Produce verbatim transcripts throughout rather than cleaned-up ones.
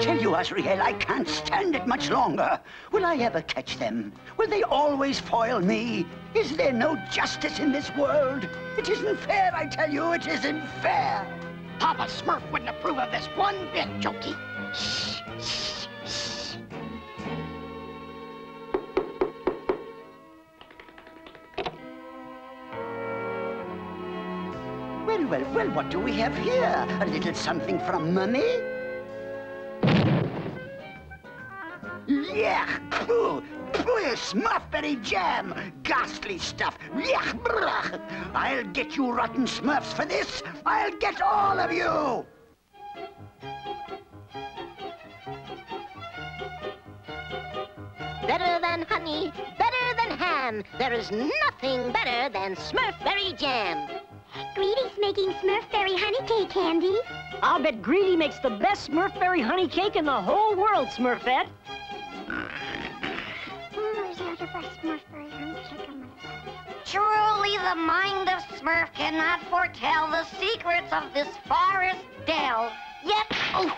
I tell you, Azrael, I can't stand it much longer. Will I ever catch them? Will they always foil me? Is there no justice in this world? It isn't fair, I tell you, it isn't fair. Papa Smurf wouldn't approve of this one bit, Jokey. Shh, shh, shh. Well, well, well, what do we have here? A little something from Mummy? Yeah, poo, poo, Smurfberry jam, ghastly stuff. Yuck, bruh. I'll get you rotten Smurfs for this. I'll get all of you. Better than honey, better than ham. There is nothing better than Smurfberry jam. Greedy's making Smurfberry honey cake, Handy. I'll bet Greedy makes the best Smurfberry honey cake in the whole world, Smurfette. Surely the mind of Smurf cannot foretell the secrets of this forest dell. Yet, oh,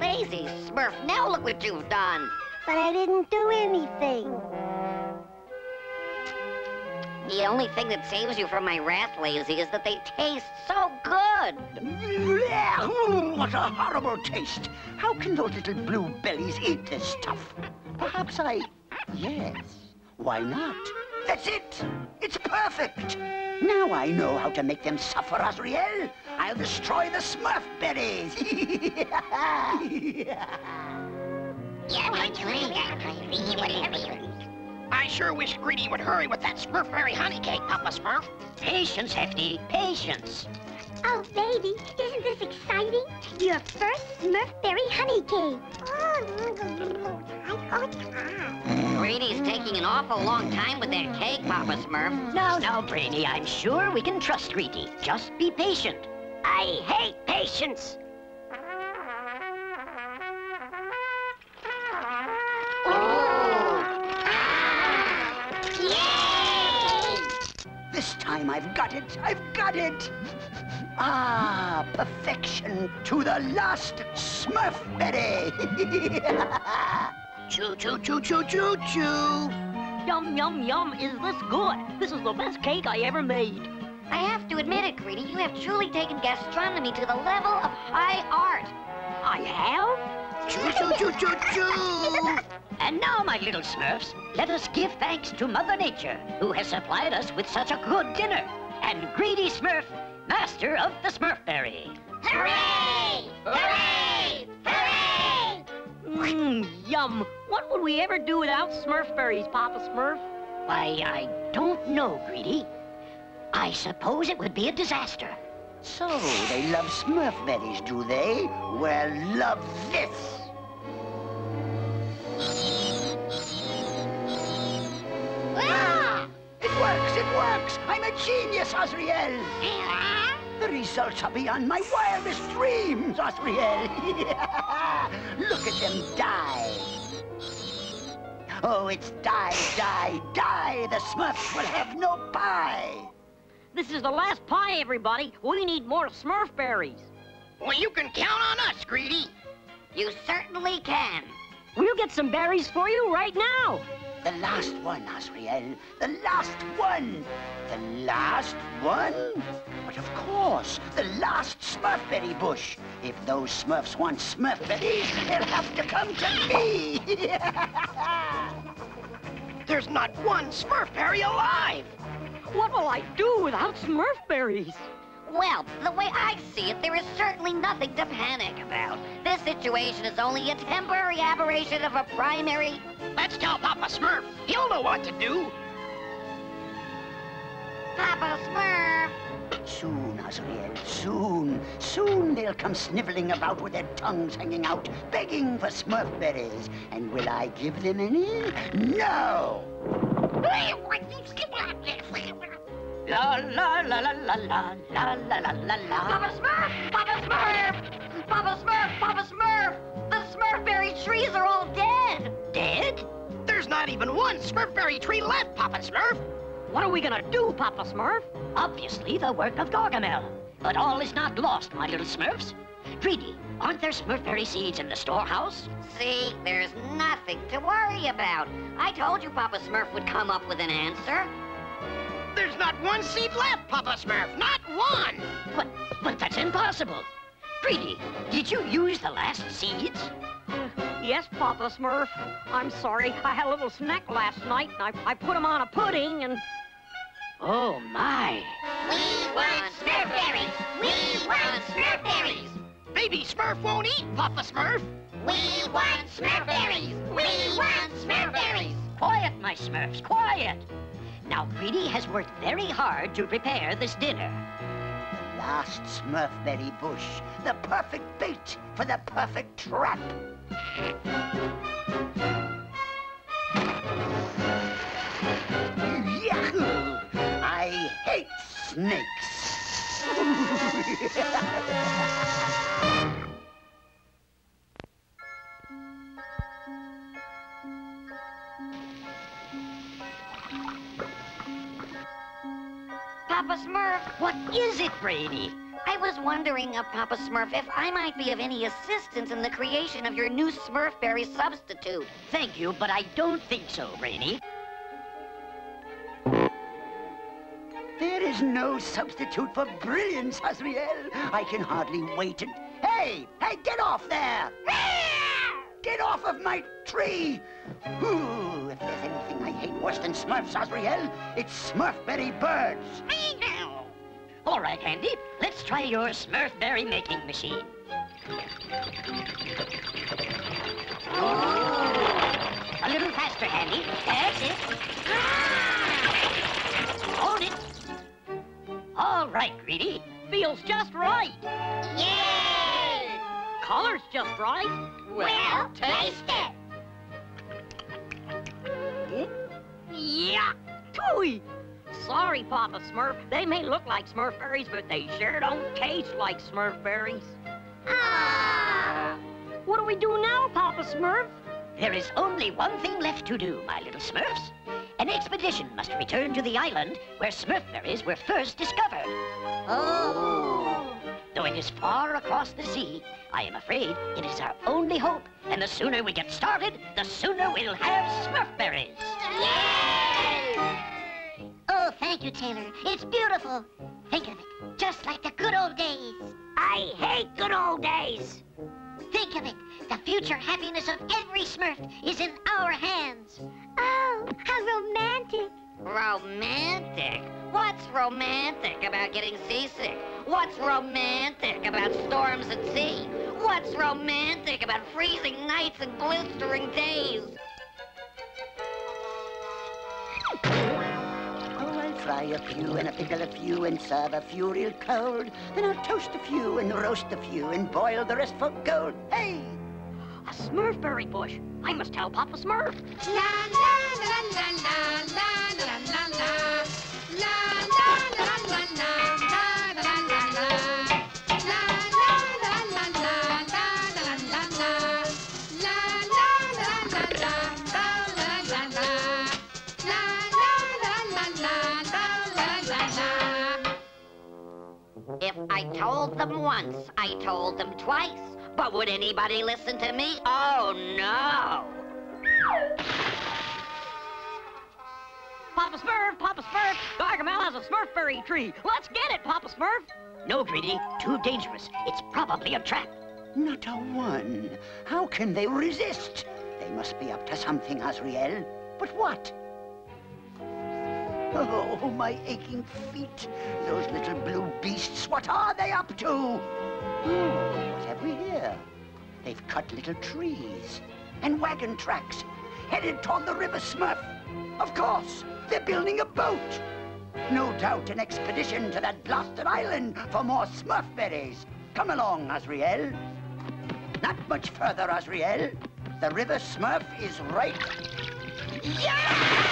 lazy Smurf, now look what you've done. But I didn't do anything. The only thing that saves you from my wrath, Lazy, is that they taste so good. What a horrible taste. How can those little blue bellies eat this stuff? Perhaps I... Yes. Why not? That's it. It's perfect. Now I know how to make them suffer, Azrael. I'll destroy the Smurf berries. I sure wish Greedy would hurry with that Smurfberry honey cake, Papa Smurf. Patience, Hefty, patience. Oh, baby, isn't this exciting? Your first Smurfberry honey cake. Brainy's taking an awful long time with that cake, Papa Smurf. No, no, Brainy, I'm sure we can trust Greedy. Just be patient. I hate patience. This time I've got it, I've got it! Ah, perfection to the last Smurfberry! Choo choo choo choo choo choo! Yum yum yum, is this good? This is the best cake I ever made. I have to admit it, Greedy, you have truly taken gastronomy to the level of high art. I have? Choo choo choo choo choo! And now, my little Smurfs, let us give thanks to Mother Nature, who has supplied us with such a good dinner. And Greedy Smurf, master of the Smurfberry. Hooray! Hooray! Hooray! Mmm, yum. What would we ever do without Smurfberries, Papa Smurf? Why, I don't know, Greedy. I suppose it would be a disaster. So, they love Smurfberries, do they? Well, love this. Ah! It works, it works! I'm a genius, Azrael! The results are beyond my wildest dreams, Azrael! Look at them die! Oh, it's die, die, die! The Smurfs will have no pie! This is the last pie, everybody! We need more Smurfberries! Well, you can count on us, Greedy! You certainly can! We'll get some berries for you right now! The last one, Azrael. The last one. The last one? But of course, the last Smurfberry bush. If those Smurfs want Smurfberries, they'll have to come to me. There's not one Smurfberry alive. What will I do without Smurfberries? Well, the way I see it, there is certainly nothing to panic about. This situation is only a temporary aberration of a primary. Let's tell Papa Smurf. He'll know what to do. Papa Smurf! Soon, Azrael, soon. Soon they'll come sniveling about with their tongues hanging out, begging for Smurfberries. And will I give them any? No! La la la la la la la la la la la. Papa Smurf! Papa Smurf! Papa Smurf! Papa Smurf! The Smurfberry trees are all dead! Dead? There's not even one Smurfberry tree left, Papa Smurf! What are we gonna do, Papa Smurf? Obviously the work of Gargamel. But all is not lost, my little Smurfs. Greedy, aren't there Smurfberry seeds in the storehouse? See, there's nothing to worry about. I told you Papa Smurf would come up with an answer. There's not one seed left, Papa Smurf, not one! But, but that's impossible. Greedy, did you use the last seeds? Uh, yes, Papa Smurf. I'm sorry, I had a little snack last night, and I, I put them on a pudding, and... Oh, my. We want Smurfberries! We want Smurfberries! Baby Smurf won't eat Papa Smurf! We want Smurfberries! We want Smurfberries! Quiet, my Smurfs, quiet! Now, Greedy has worked very hard to prepare this dinner. Last Smurfberry bush, the perfect bait for the perfect trap. Yahoo! I hate snakes. Papa Smurf, what is it, Brainy? I was wondering, uh, Papa Smurf, if I might be of any assistance in the creation of your new Smurfberry substitute. Thank you, but I don't think so, Brainy. There is no substitute for brilliance, Azrael. I can hardly wait and... Hey! Hey, get off there! Get off of my tree! Ooh, if there's anything I hate worse than Smurfs, Azrael, it's Smurfberry birds. Meow. All right, Handy, let's try your Smurfberry making machine. Oh. A little faster, Handy. That's it. Ah! Hold it. All right, Greedy. Feels just right. Yeah! Color's just right. Well, well taste it. it. Yeah. Tooey. Sorry, Papa Smurf. They may look like Smurfberries, but they sure don't taste like Smurfberries. Ah! What do we do now, Papa Smurf? There is only one thing left to do, my little Smurfs. An expedition must return to the island where Smurfberries were first discovered. Oh! Though it is far across the sea, I am afraid it is our only hope. And the sooner we get started, the sooner we'll have Smurfberries. Yay! Oh, thank you, Taylor. It's beautiful. Think of it, just like the good old days. I hate good old days. Think of it, the future happiness of every Smurf is in our hands. Oh, how romantic. Romantic? What's romantic about getting seasick? What's romantic about storms at sea? What's romantic about freezing nights and blistering days? Oh, I'll fry a few and a pickle a few and serve a few real cold. Then I'll toast a few and roast a few and boil the rest for gold. Hey! A Smurfberry bush. I must tell Papa Smurf. La, la, la, la, la, la, la, la, la, la, la, la, la, la, la, la, la, la, la, la, la, la, la, la, la, la, If I told them once, I told them twice. But would anybody listen to me? Oh, no! Papa Smurf, Papa Smurf, Gargamel has a Smurfberry tree. Let's get it, Papa Smurf. No, Greedy, too dangerous. It's probably a trap. Not a one. How can they resist? They must be up to something, Azrael. But what? Oh, my aching feet. Those little blue beasts, what are they up to? Oh, what have we here? They've cut little trees and wagon tracks, headed toward the River Smurf. Of course, they're building a boat. No doubt an expedition to that blasted island for more Smurfberries. Come along, Azrael. Not much further, Azrael. The River Smurf is right... Yeah!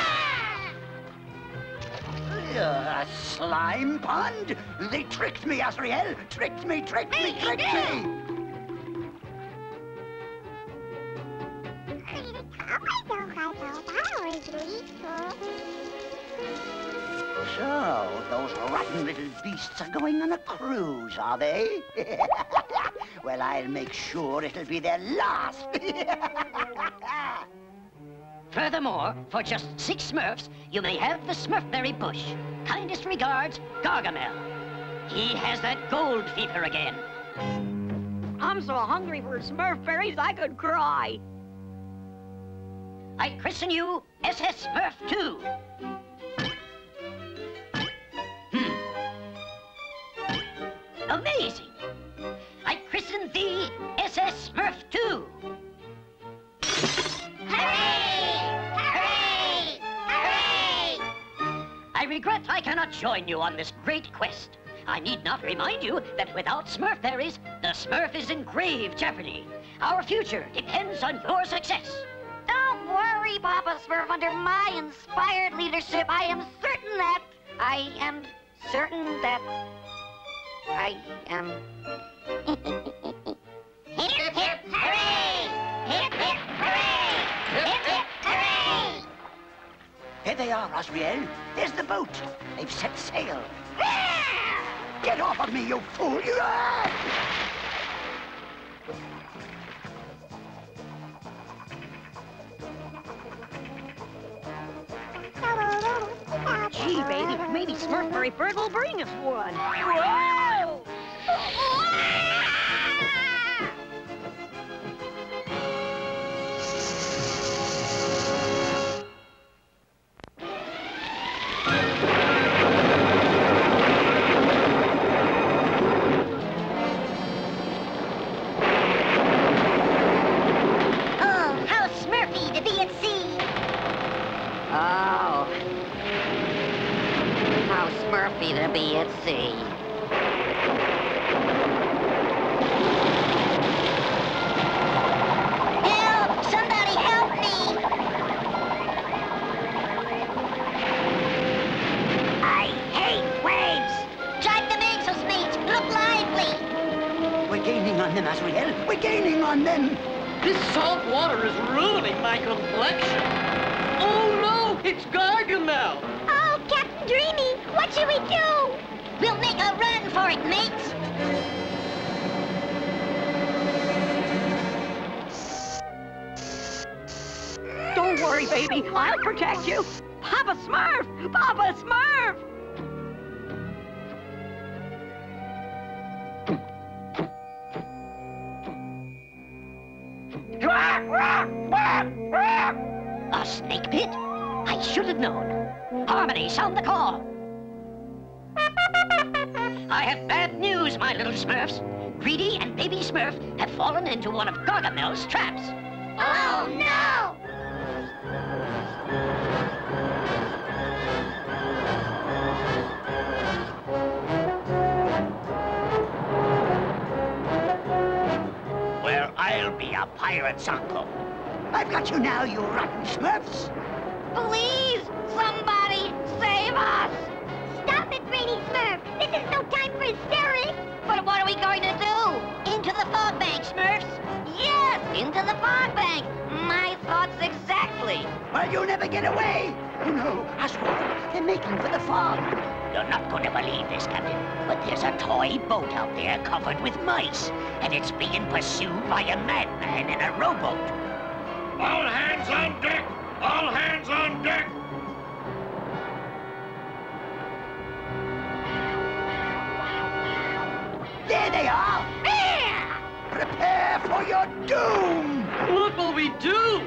A slime pond? They tricked me, Azrael! Tricked me, tricked me, tricked me! So, those rotten little beasts are going on a cruise, are they? Well, I'll make sure it'll be their last. Furthermore, for just six Smurfs, you may have the Smurfberry bush. Kindest regards, Gargamel. He has that gold fever again. I'm so hungry for Smurfberries, I could cry. I christen you S S Smurf two. Hmm. Amazing. I christen thee S S Smurf two. Hooray! Hooray! Hooray! I regret I cannot join you on this great quest. I need not remind you that without Smurfberries, the Smurf is in grave jeopardy. Our future depends on your success. Don't worry, Papa Smurf. Under my inspired leadership, I am certain that... I am certain that... I am... Hip, hip, hip, hooray! Hip, hip, hooray! Hip, hip, hooray! There they are, Azrael. There's the boat. They've set sail. Get off of me, you fool! You are! Gee, baby, maybe Smurfberry Bird will bring us one. Whoa! Oh, how Smurfy to be at sea! Oh. How Smurfy to be at sea. Help! Somebody help me! I hate waves! Drive the mainsails, mates! Look lively! We're gaining on them, Azrael. We're gaining on them! This salt water is ruining my complexion. Oh, no! It's Gargamel! Oh, Captain Dreamy! What should we do? We'll make a run for it, mates! Don't worry, baby. I'll protect you. Papa Smurf! Papa Smurf! A snake pit? I should have known. Harmony, sound the call. I have bad news, my little Smurfs. Greedy and Baby Smurf have fallen into one of Gargamel's traps. Oh, no! Well, I'll be a pirate's uncle. I've got you now, you rotten Smurfs. Please, somebody save us! Stop it, Brainy Smurf! This is no time for hysterics! But what are we going to do? Into the fog bank, Smurfs! Yes, into the fog bank! My thoughts exactly! Well, you'll never get away! You know, Azrael, they're making for the fog. You're not going to believe this, Captain, but there's a toy boat out there covered with mice, and it's being pursued by a madman in a rowboat. All hands on deck! All hands on deck! There they are! Yeah! Prepare for your doom! What will we do?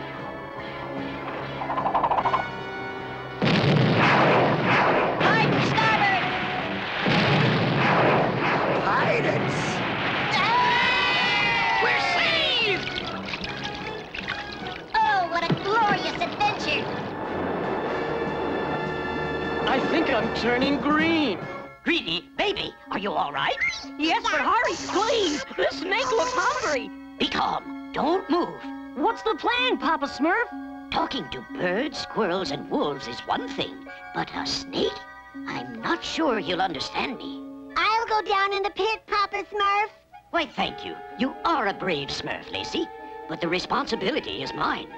Hide to starboard! Pirates! Ah! We're saved! Oh, what a glorious adventure! I think I'm turning green. Greedy, baby, are you all right? Yes, but hurry, please. This snake looks hungry. Be calm. Don't move. What's the plan, Papa Smurf? Talking to birds, squirrels, and wolves is one thing, but a snake? I'm not sure he'll understand me. I'll go down in the pit, Papa Smurf. Why, thank you. You are a brave Smurf, Lazy, but the responsibility is mine.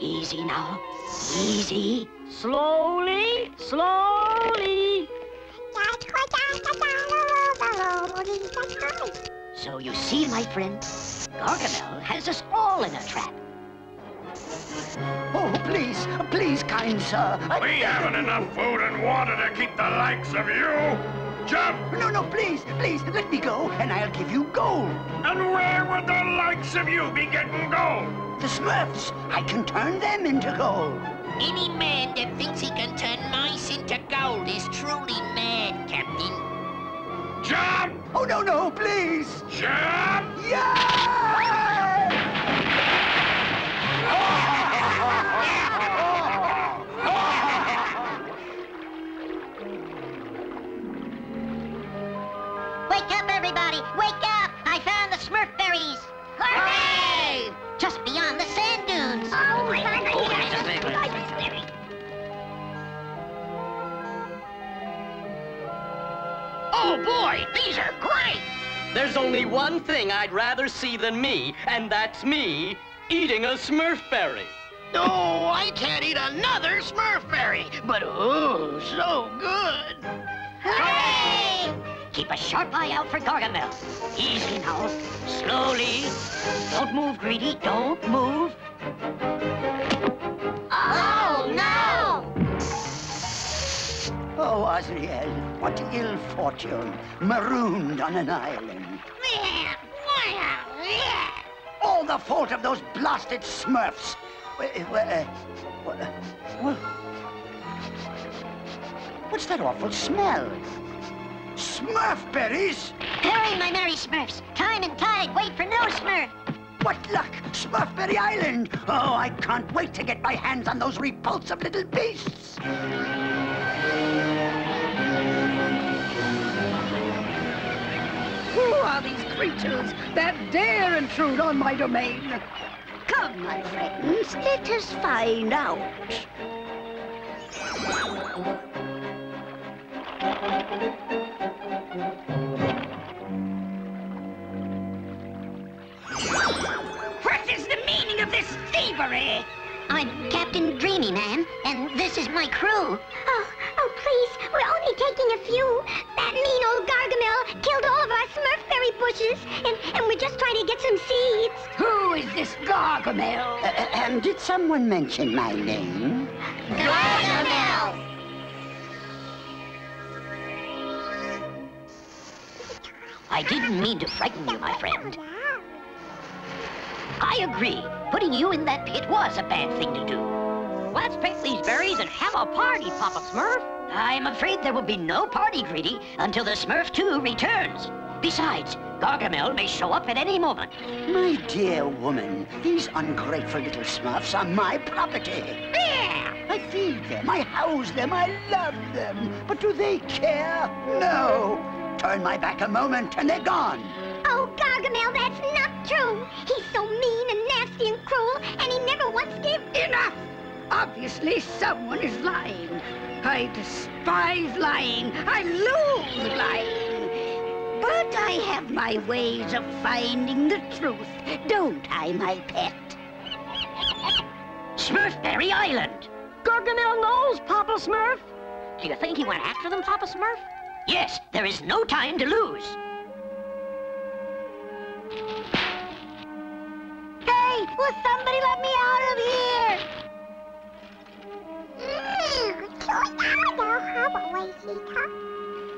Easy now. Easy. Slowly, slowly. So you see, my friend, Gargamel has us all in a trap. Oh, please, please, kind sir. We haven't enough food and water to keep the likes of you. Jump! No, no, please, please, let me go, and I'll give you gold. And where would the likes of you be getting gold? The Smurfs. I can turn them into gold. Any man that thinks he can turn mice into gold is truly mad, Captain. Jump! Oh, no, no, please. Jump! Yeah! Oh! Wake up, everybody! Wake up! I found the Smurfberries! Hooray! Just beyond the sand dunes! Oh, I found the Smurfberry! Oh, boy! These are great! There's only one thing I'd rather see than me, and that's me eating a Smurfberry. No, oh, I can't eat another Smurfberry, but oh, so good! Hooray! Hooray! Keep a sharp eye out for Gargamel. Easy now. Slowly. Don't move, Greedy. Don't move. Oh, no! Oh, Azrael, what ill fortune. Marooned on an island. All the fault of those blasted Smurfs. What's that awful smell? Smurfberries? Hurry, my merry Smurfs. Time and tide wait for no Smurf. What luck, Smurfberry Island. Oh, I can't wait to get my hands on those repulsive little beasts. Who are these creatures that dare intrude on my domain? Come, my friends, let us find out. What is the meaning of this thievery? I'm Captain Dreamy, ma'am, and this is my crew. Oh, oh, please, we're only taking a few. That mean old Gargamel killed all of our Smurfberry bushes, and, and we're just trying to get some seeds. Who is this Gargamel? Uh, um, did someone mention my name? Gargamel! I didn't mean to frighten you, my friend. I agree. Putting you in that pit was a bad thing to do. Let's pick these berries and have a party, Papa Smurf. I'm afraid there will be no party, Greedy, until the Smurf two returns. Besides, Gargamel may show up at any moment. My dear woman, these ungrateful little Smurfs are my property. Yeah. I feed them, I house them, I love them. But do they care? No. Turn my back a moment and they're gone. Oh, Gargamel, that's not true. He's so mean and nasty and cruel, and he never once gave... Enough! Obviously, someone is lying. I despise lying. I loathe lying. But I have my ways of finding the truth, don't I, my pet? Smurfberry Island. Gargamel knows, Papa Smurf. Do you think he went after them, Papa Smurf? Yes, there is no time to lose. Hey, will somebody let me out of here?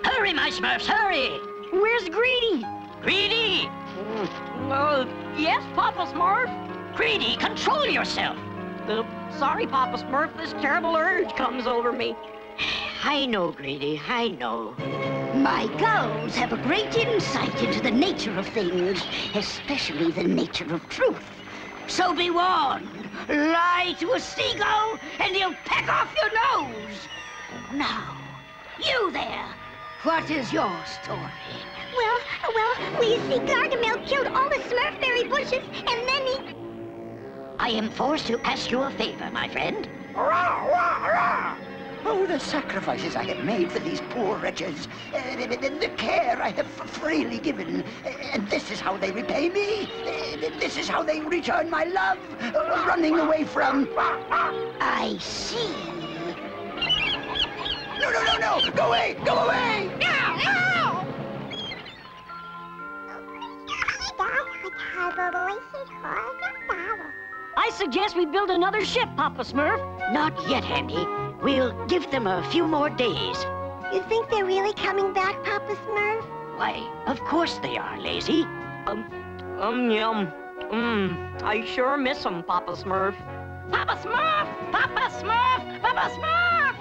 Hurry, my Smurfs, hurry! Where's Greedy? Greedy! Mm. Uh, yes, Papa Smurf? Greedy, control yourself! Uh, sorry, Papa Smurf, this terrible urge comes over me. I know, Greedy, I know. My gulls have a great insight into the nature of things, especially the nature of truth. So be warned, lie to a seagull and he'll peck off your nose. Now, you there, what is your story? Well, well, we see Gargamel killed all the Smurfberry bushes and then he... I am forced to ask you a favor, my friend. Rah, rah, rah! Oh, the sacrifices I have made for these poor wretches, uh, the, the, the care I have freely given, uh, and this is how they repay me, uh, this is how they return my love, uh, running away from... I see. no, no, no, no! Go away! Go away! No! No! I suggest we build another ship, Papa Smurf. Not yet, Handy. We'll give them a few more days. You think they're really coming back, Papa Smurf? Why, of course they are, Lazy. Um, um, yum. Mmm, I sure miss them, Papa Smurf. Papa Smurf! Papa Smurf! Papa Smurf!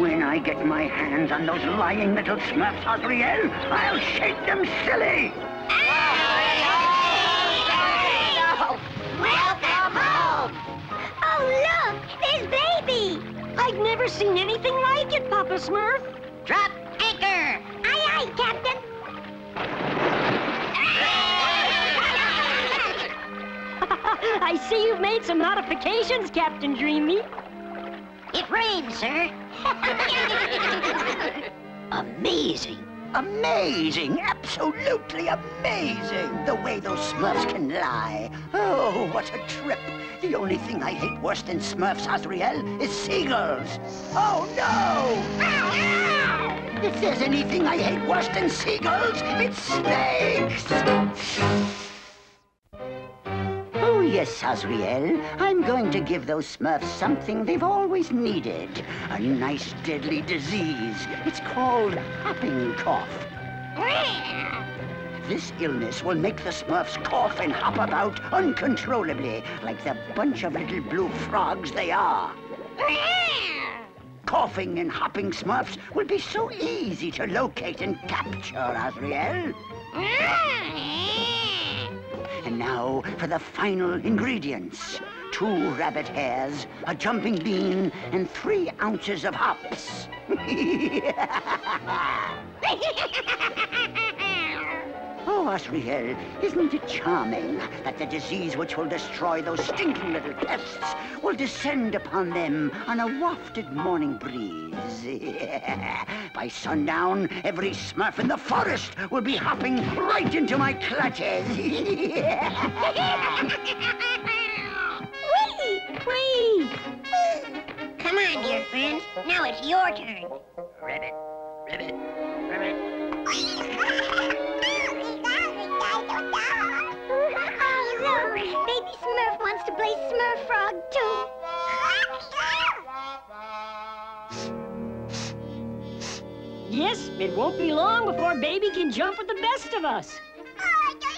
When I get my hands on those lying little Smurfs, Azrael, I'll shake them silly! Hey! Welcome home! Oh, look! There's Baby! I've never seen anything like it, Papa Smurf. Drop anchor! Aye, aye, Captain! I see you've made some modifications, Captain Dreamy. It rained, sir. Amazing. Amazing. Absolutely amazing. The way those Smurfs can lie. Oh, what a trip. The only thing I hate worse than Smurfs, Azrael, is seagulls. Oh, no! Ow, ow! If there's anything I hate worse than seagulls, it's snakes. Yes, Azrael, I'm going to give those Smurfs something they've always needed. A nice deadly disease. It's called hopping cough. This illness will make the Smurfs cough and hop about uncontrollably, like the bunch of little blue frogs they are. Coughing and hopping Smurfs will be so easy to locate and capture, Azrael. And now for the final ingredients. Two rabbit hairs, a jumping bean, and three ounces of hops. Oh, Azrael, isn't it charming that the disease which will destroy those stinking little pests will descend upon them on a wafted morning breeze? By sundown, every Smurf in the forest will be hopping right into my clutches. Whee! Whee! Come on, dear friends. Now it's your turn. Ribbit, ribbit, ribbit. Oh, look! Baby Smurf wants to play Smurf Frog, too. Yes, it won't be long before Baby can jump with the best of us. Oh, dear.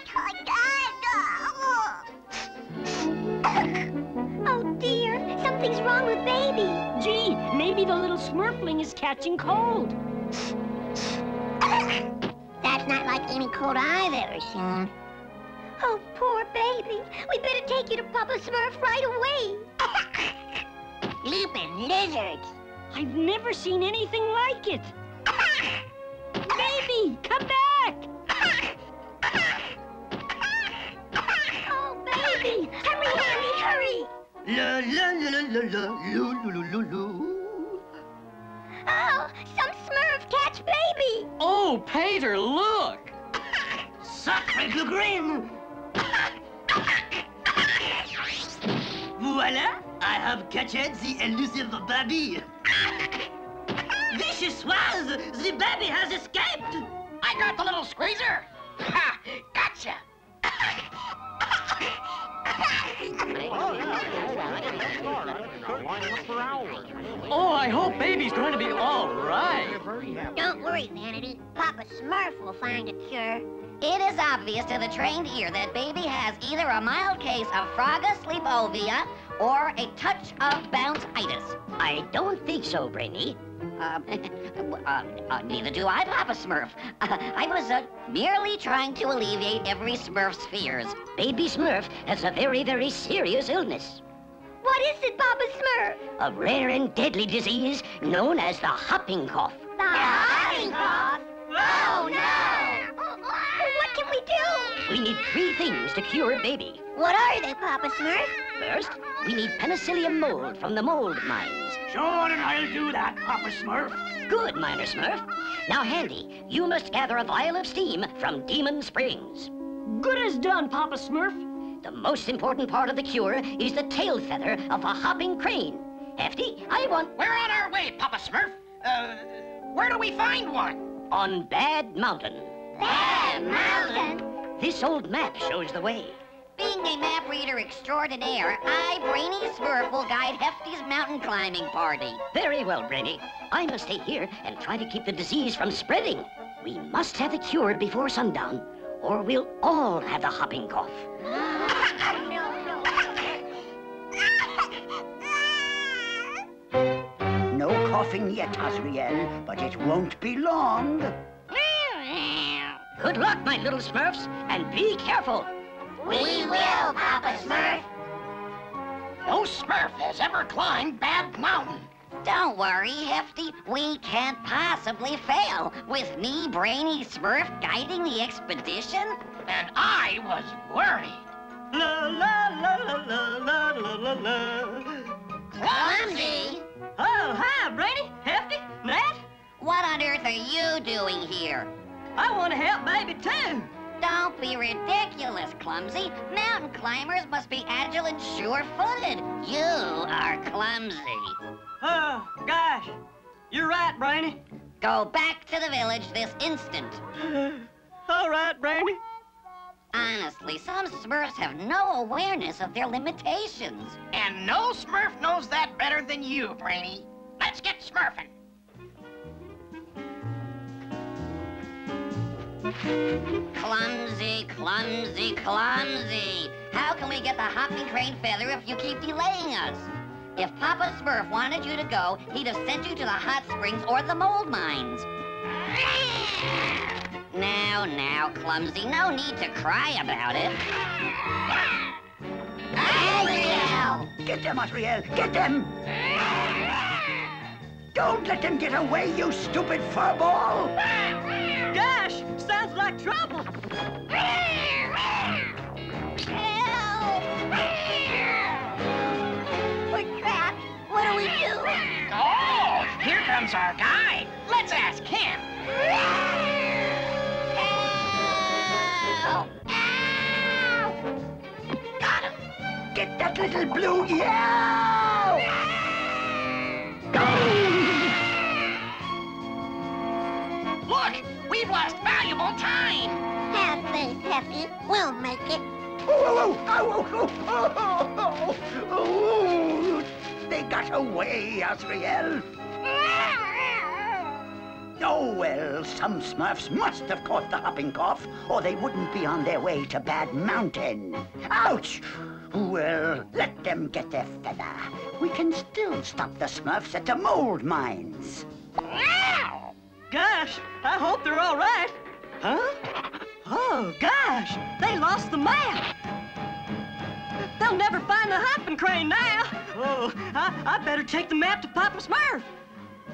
Something's wrong with Baby. Gee, maybe the little Smurfling is catching cold. That's not like any cold I've ever seen. Oh, poor Baby. We better take you to Papa Smurf right away. Leaping lizards. I've never seen anything like it. Baby, come back! Oh, Baby, hurry, hurry, hurry! La la la la la loo loo loo loo. Oh, some Smurf catch Baby! Oh, Painter, look! Sacre glugrine! Voila! I have captured the elusive Baby. Vicious was! The Baby has escaped! I got the little squeezer! Ha! Gotcha! Oh, I hope Baby's going to be all right. Don't worry, Vanity. Papa Smurf will find a cure. It is obvious to the trained ear that Baby has either a mild case of Fraga sleepovia or a touch of bounce-itis. I don't think so, Brainy. Uh, uh, uh, neither do I, Papa Smurf. Uh, I was uh, merely trying to alleviate every Smurf's fears. Baby Smurf has a very, very serious illness. What is it, Papa Smurf? A rare and deadly disease known as the hopping cough. The, the hopping cough? Oh, no! What can we do? We need three things to cure Baby. What are they, Papa Smurf? First, we need penicillium mold from the mold mines. Sure, and I'll do that, Papa Smurf. Good, Miner Smurf. Now, Handy, you must gather a vial of steam from Demon Springs. Good as done, Papa Smurf. The most important part of the cure is the tail feather of a hopping crane. Hefty, I want... We're on our way, Papa Smurf. Uh, where do we find one? On Bad Mountain. Bad Mountain? This old map shows the way. Being a map reader extraordinaire, I, Brainy Smurf, will guide Hefty's mountain climbing party. Very well, Brainy. I must stay here and try to keep the disease from spreading. We must have it cured before sundown, or we'll all have the hopping cough. No coughing yet, Azrael, but it won't be long. Good luck, my little Smurfs, and be careful. We will, Papa Smurf. No Smurf has ever climbed Bad Mountain. Don't worry, Hefty. We can't possibly fail with me, Brainy Smurf, guiding the expedition. And I was worried. La la la la la la la la. Clumsy. Oh, hi, Brainy, Hefty, Nat. What on earth are you doing here? I want to help Baby too. Don't be ridiculous, Clumsy. Mountain climbers must be agile and sure-footed. You are clumsy. Oh, gosh. You're right, Brainy. Go back to the village this instant. All right, Brainy. Honestly, some Smurfs have no awareness of their limitations. And no Smurf knows that better than you, Brainy. Let's get Smurfing. Clumsy, clumsy, clumsy. How can we get the hopping crane feather if you keep delaying us? If Papa Smurf wanted you to go, he'd have sent you to the hot springs or the mold mines. Now, now, Clumsy, no need to cry about it. Azrael! Get them, Azrael! Get them! Don't let them get away, you stupid furball! Gosh, sounds like trouble. Help! We're trapped. What do we do? Oh, here comes our guide. Let's ask him. Help! Help! Got him. Get that little blue yelp! Go! Look! We've lost valuable time! Have faith, Hefty. We'll make it. Oh, oh, oh, oh, oh, oh, oh, oh, oh. They got away, Azrael. Oh, well, some Smurfs must have caught the hopping cough, or they wouldn't be on their way to Bad Mountain. Ouch! Well, let them get their feather. We can still stop the Smurfs at the mold mines. Gosh, I hope they're all right. Huh? Oh, gosh, they lost the map. They'll never find the hopping crane now. Oh, I, I better take the map to Papa Smurf.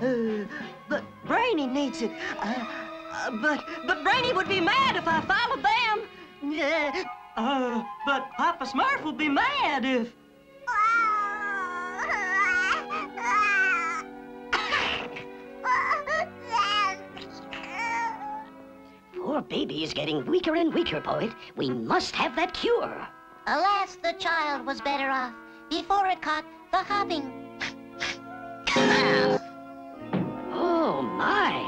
Uh, but Brainy needs it. Uh, uh, but, but Brainy would be mad if I followed them. Yeah. Uh, but Papa Smurf would be mad if... Poor baby is getting weaker and weaker, Poet. We must have that cure. Alas, the child was better off before it caught the hopping. Oh, my.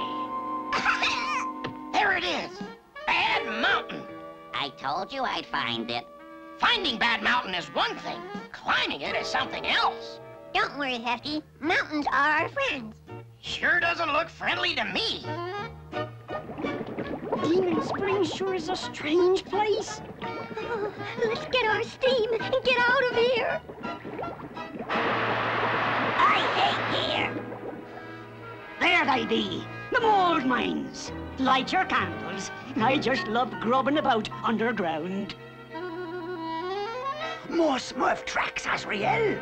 There it is. Bad Mountain. I told you I'd find it. Finding Bad Mountain is one thing. Climbing it is something else. Don't worry, Hefty. Mountains are our friends. Sure doesn't look friendly to me. Demon Springs sure is a strange place. Oh, let's get our steam and get out of here. I hate here. There they be, the mold mines. Light your candles. I just love grubbing about underground. More Smurf tracks, Azrael.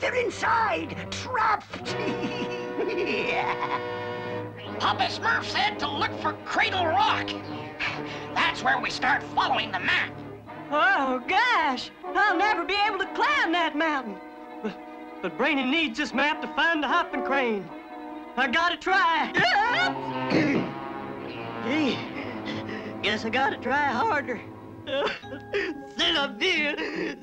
They're inside, trapped. Yeah. Papa Smurf said to look for Cradle Rock. That's where we start following the map. Oh, gosh. I'll never be able to climb that mountain. But, but Brainy needs this map to find the hopping crane. I gotta try. Gee, guess I gotta try harder. Celebir,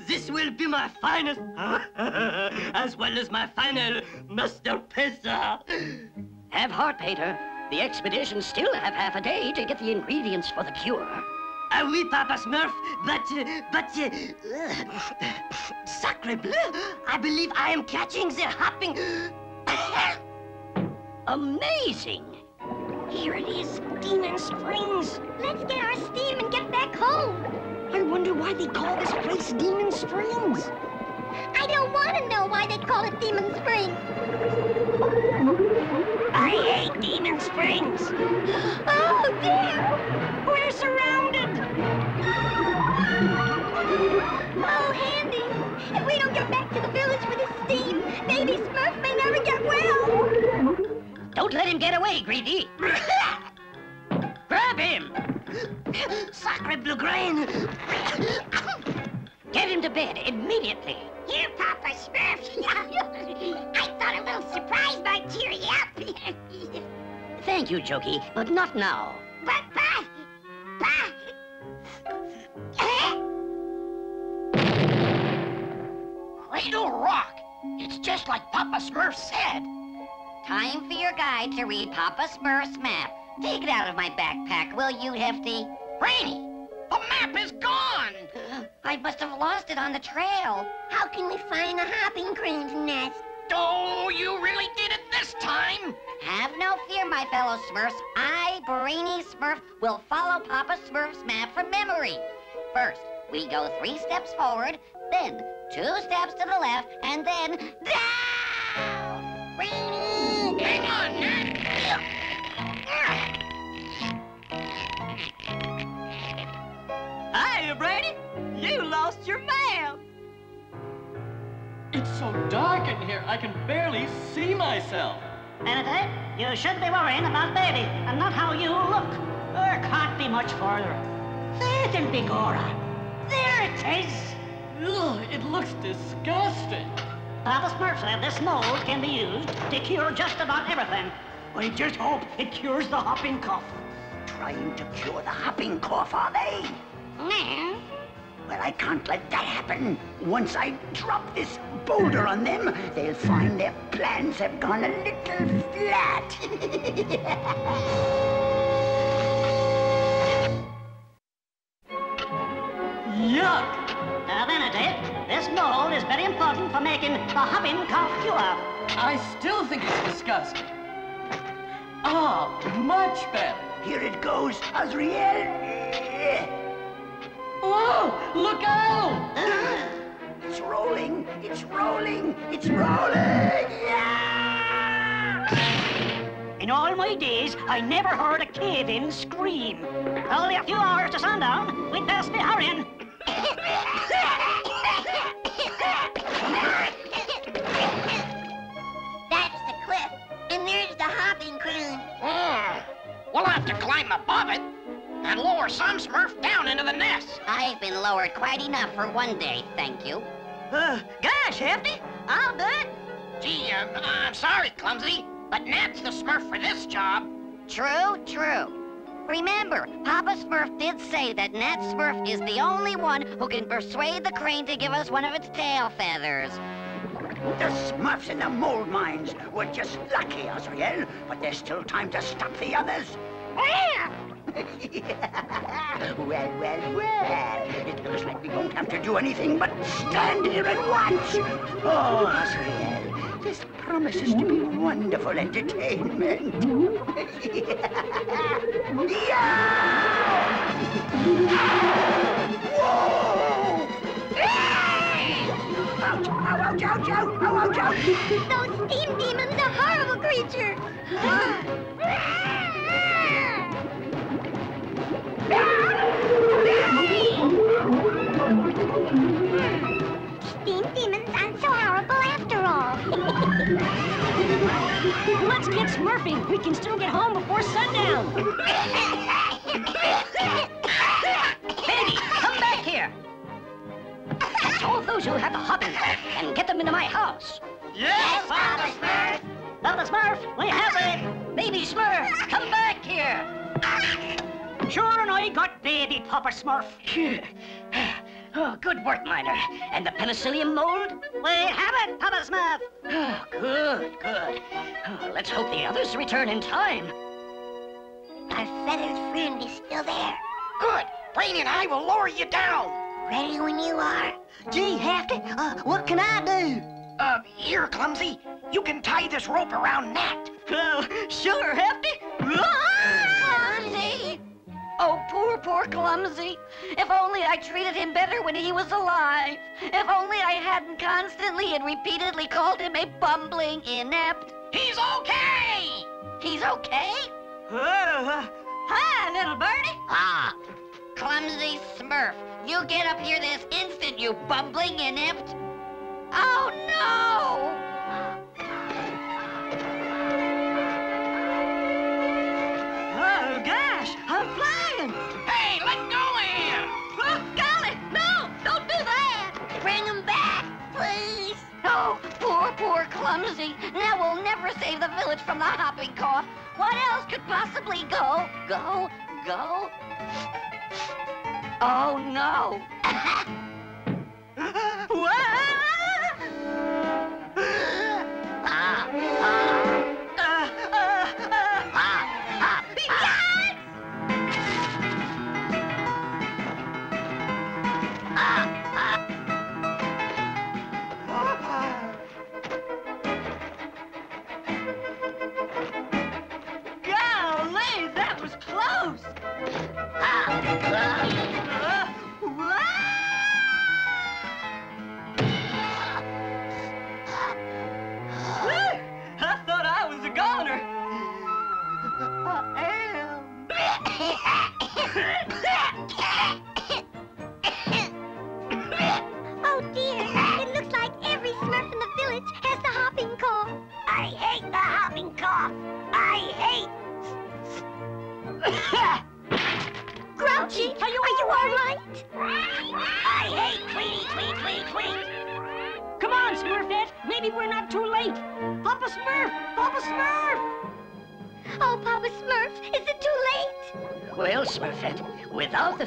this will be my finest, as well as my final masterpiece. Have heart, Painter. The expedition still have half a day to get the ingredients for the cure. Ah oui, Papa Smurf, but, uh, but, uh, uh, sacre bleu, I believe I am catching the hopping. Amazing! Here it is, Demon Springs. Let's get our steam and get back home. I wonder why they call this place Demon Springs. I don't want to know why they call it Demon Springs. I hate Demon Springs. Oh, dear. We're surrounded. Oh, Handy. If we don't get back to the village with his steam, Baby Smurf may never get well. Don't let him get away, Greedy. Grab him. Sacre bleu grain. Get him to bed immediately. Here, Papa Smurf. I thought a little surprise might cheer you up. Thank you, Jokey, but not now. But, Pa! Pa! Cradle Rock! It's just like Papa Smurf said. Time for your guide to read Papa Smurf's map. Take it out of my backpack, will you, Hefty? Brainy! The map is gone! I must have lost it on the trail. How can we find the hopping crane's nest? Oh, you really did it this time! Have no fear, my fellow Smurfs. I, Brainy Smurf, will follow Papa Smurf's map from memory. First, we go three steps forward, then two steps to the left, and then down! Brainy! Hang on, now! Hiya, Brainy! You lost your map! It's so dark in here, I can barely see myself. Vanity, you should be worrying about Baby and not how you look. There can't be much further. There can be Gora. There it is. Ugh, it looks disgusting. Papa Smurf said this mold can be used to cure just about everything. I just hope it cures the hopping cough. Trying to cure the hopping cough, are they? No. Well, I can't let that happen. Once I drop this boulder on them, they'll find their plans have gone a little flat. Yuck! Now, Vanity, this mold is very important for making the hopping cough cure. I still think it's disgusting. Ah, much better. Here it goes, Azrael. Whoa! Look out! Uh, it's rolling! It's rolling! It's rolling! Yeah! In all my days, I never heard a cave-in scream. Only a few hours to sundown, we'd best be hurrying. That's the cliff, and there's the hopping crane. Mm. We'll have to climb above it. And lower some Smurf down into the nest. I've been lowered quite enough for one day, thank you. Uh, gosh, Hefty, I'll do it. Gee, uh, I'm sorry, Clumsy, but Nat's the Smurf for this job. True, true. Remember, Papa Smurf did say that Nat Smurf is the only one who can persuade the crane to give us one of its tail feathers. The Smurfs in the mold mines were just lucky, Azrael, but there's still time to stop the others. Well, well, well. It looks like we won't have to do anything but stand here at once. Oh, Azrael, this promises to be wonderful entertainment. Ouch, ouch, ouch, ouch, ouch, ouch, ouch. Those steam demons are horrible creatures. Steam demons aren't so horrible after all. Let's get Smurfing. We can still get home before sundown. Baby, come back here. Catch all those who have a hopping cough and get them into my house. Yes, Papa Smurf. Papa Smurf, we have it. Baby Smurf, come back here. Sure, and I got baby Papa Smurf. Oh, good work, Miner. And the penicillium mold? We have it, Papa Smurf. Oh, good, good. Oh, let's hope the others return in time. Our feathered friend is still there. Good. Brainy and I will lower you down. Ready when you are. Gee, Hefty, uh, what can I do? Uh, here, Clumsy. You can tie this rope around Nat. Oh, sure, Hefty. Clumsy! Oh, poor, poor Clumsy. If only I treated him better when he was alive. If only I hadn't constantly and repeatedly called him a bumbling inept. He's okay! He's okay? Uh, hi, little birdie. Ah, Clumsy Smurf. You get up here this instant, you bumbling inept. Oh, no! Oh, gosh, I'm flying! Hey, let go of him! Oh, golly, no! Don't do that! Bring him back, please! Oh, poor, poor Clumsy. Now we'll never save the village from the hopping cough. What else could possibly go, go, go? Oh, no! Ah, ah.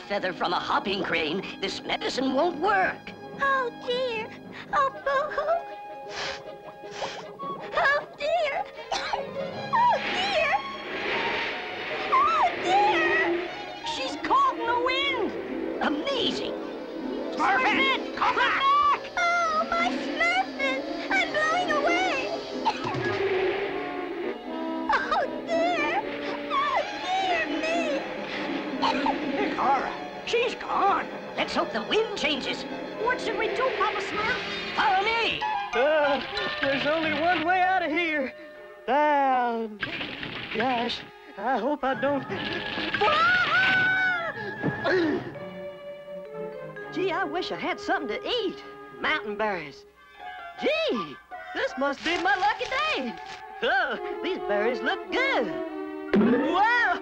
Feather from a hopping crane, this medicine won't work. Oh dear! Oh boo-hoo! Oh dear! Oh dear! Oh dear! She's caught in the wind. Amazing. Smurfette, come back! Oh my Smurfette! I'm blowing away. Oh dear! Oh dear me! Nora, she's gone. Let's hope the wind changes. What should we do, Papa Smurf? Follow me. Uh, there's only one way out of here. Down. Gosh, I hope I don't. Gee, I wish I had something to eat. Mountain berries. Gee, this must be my lucky day. Oh, these berries look good. Wow.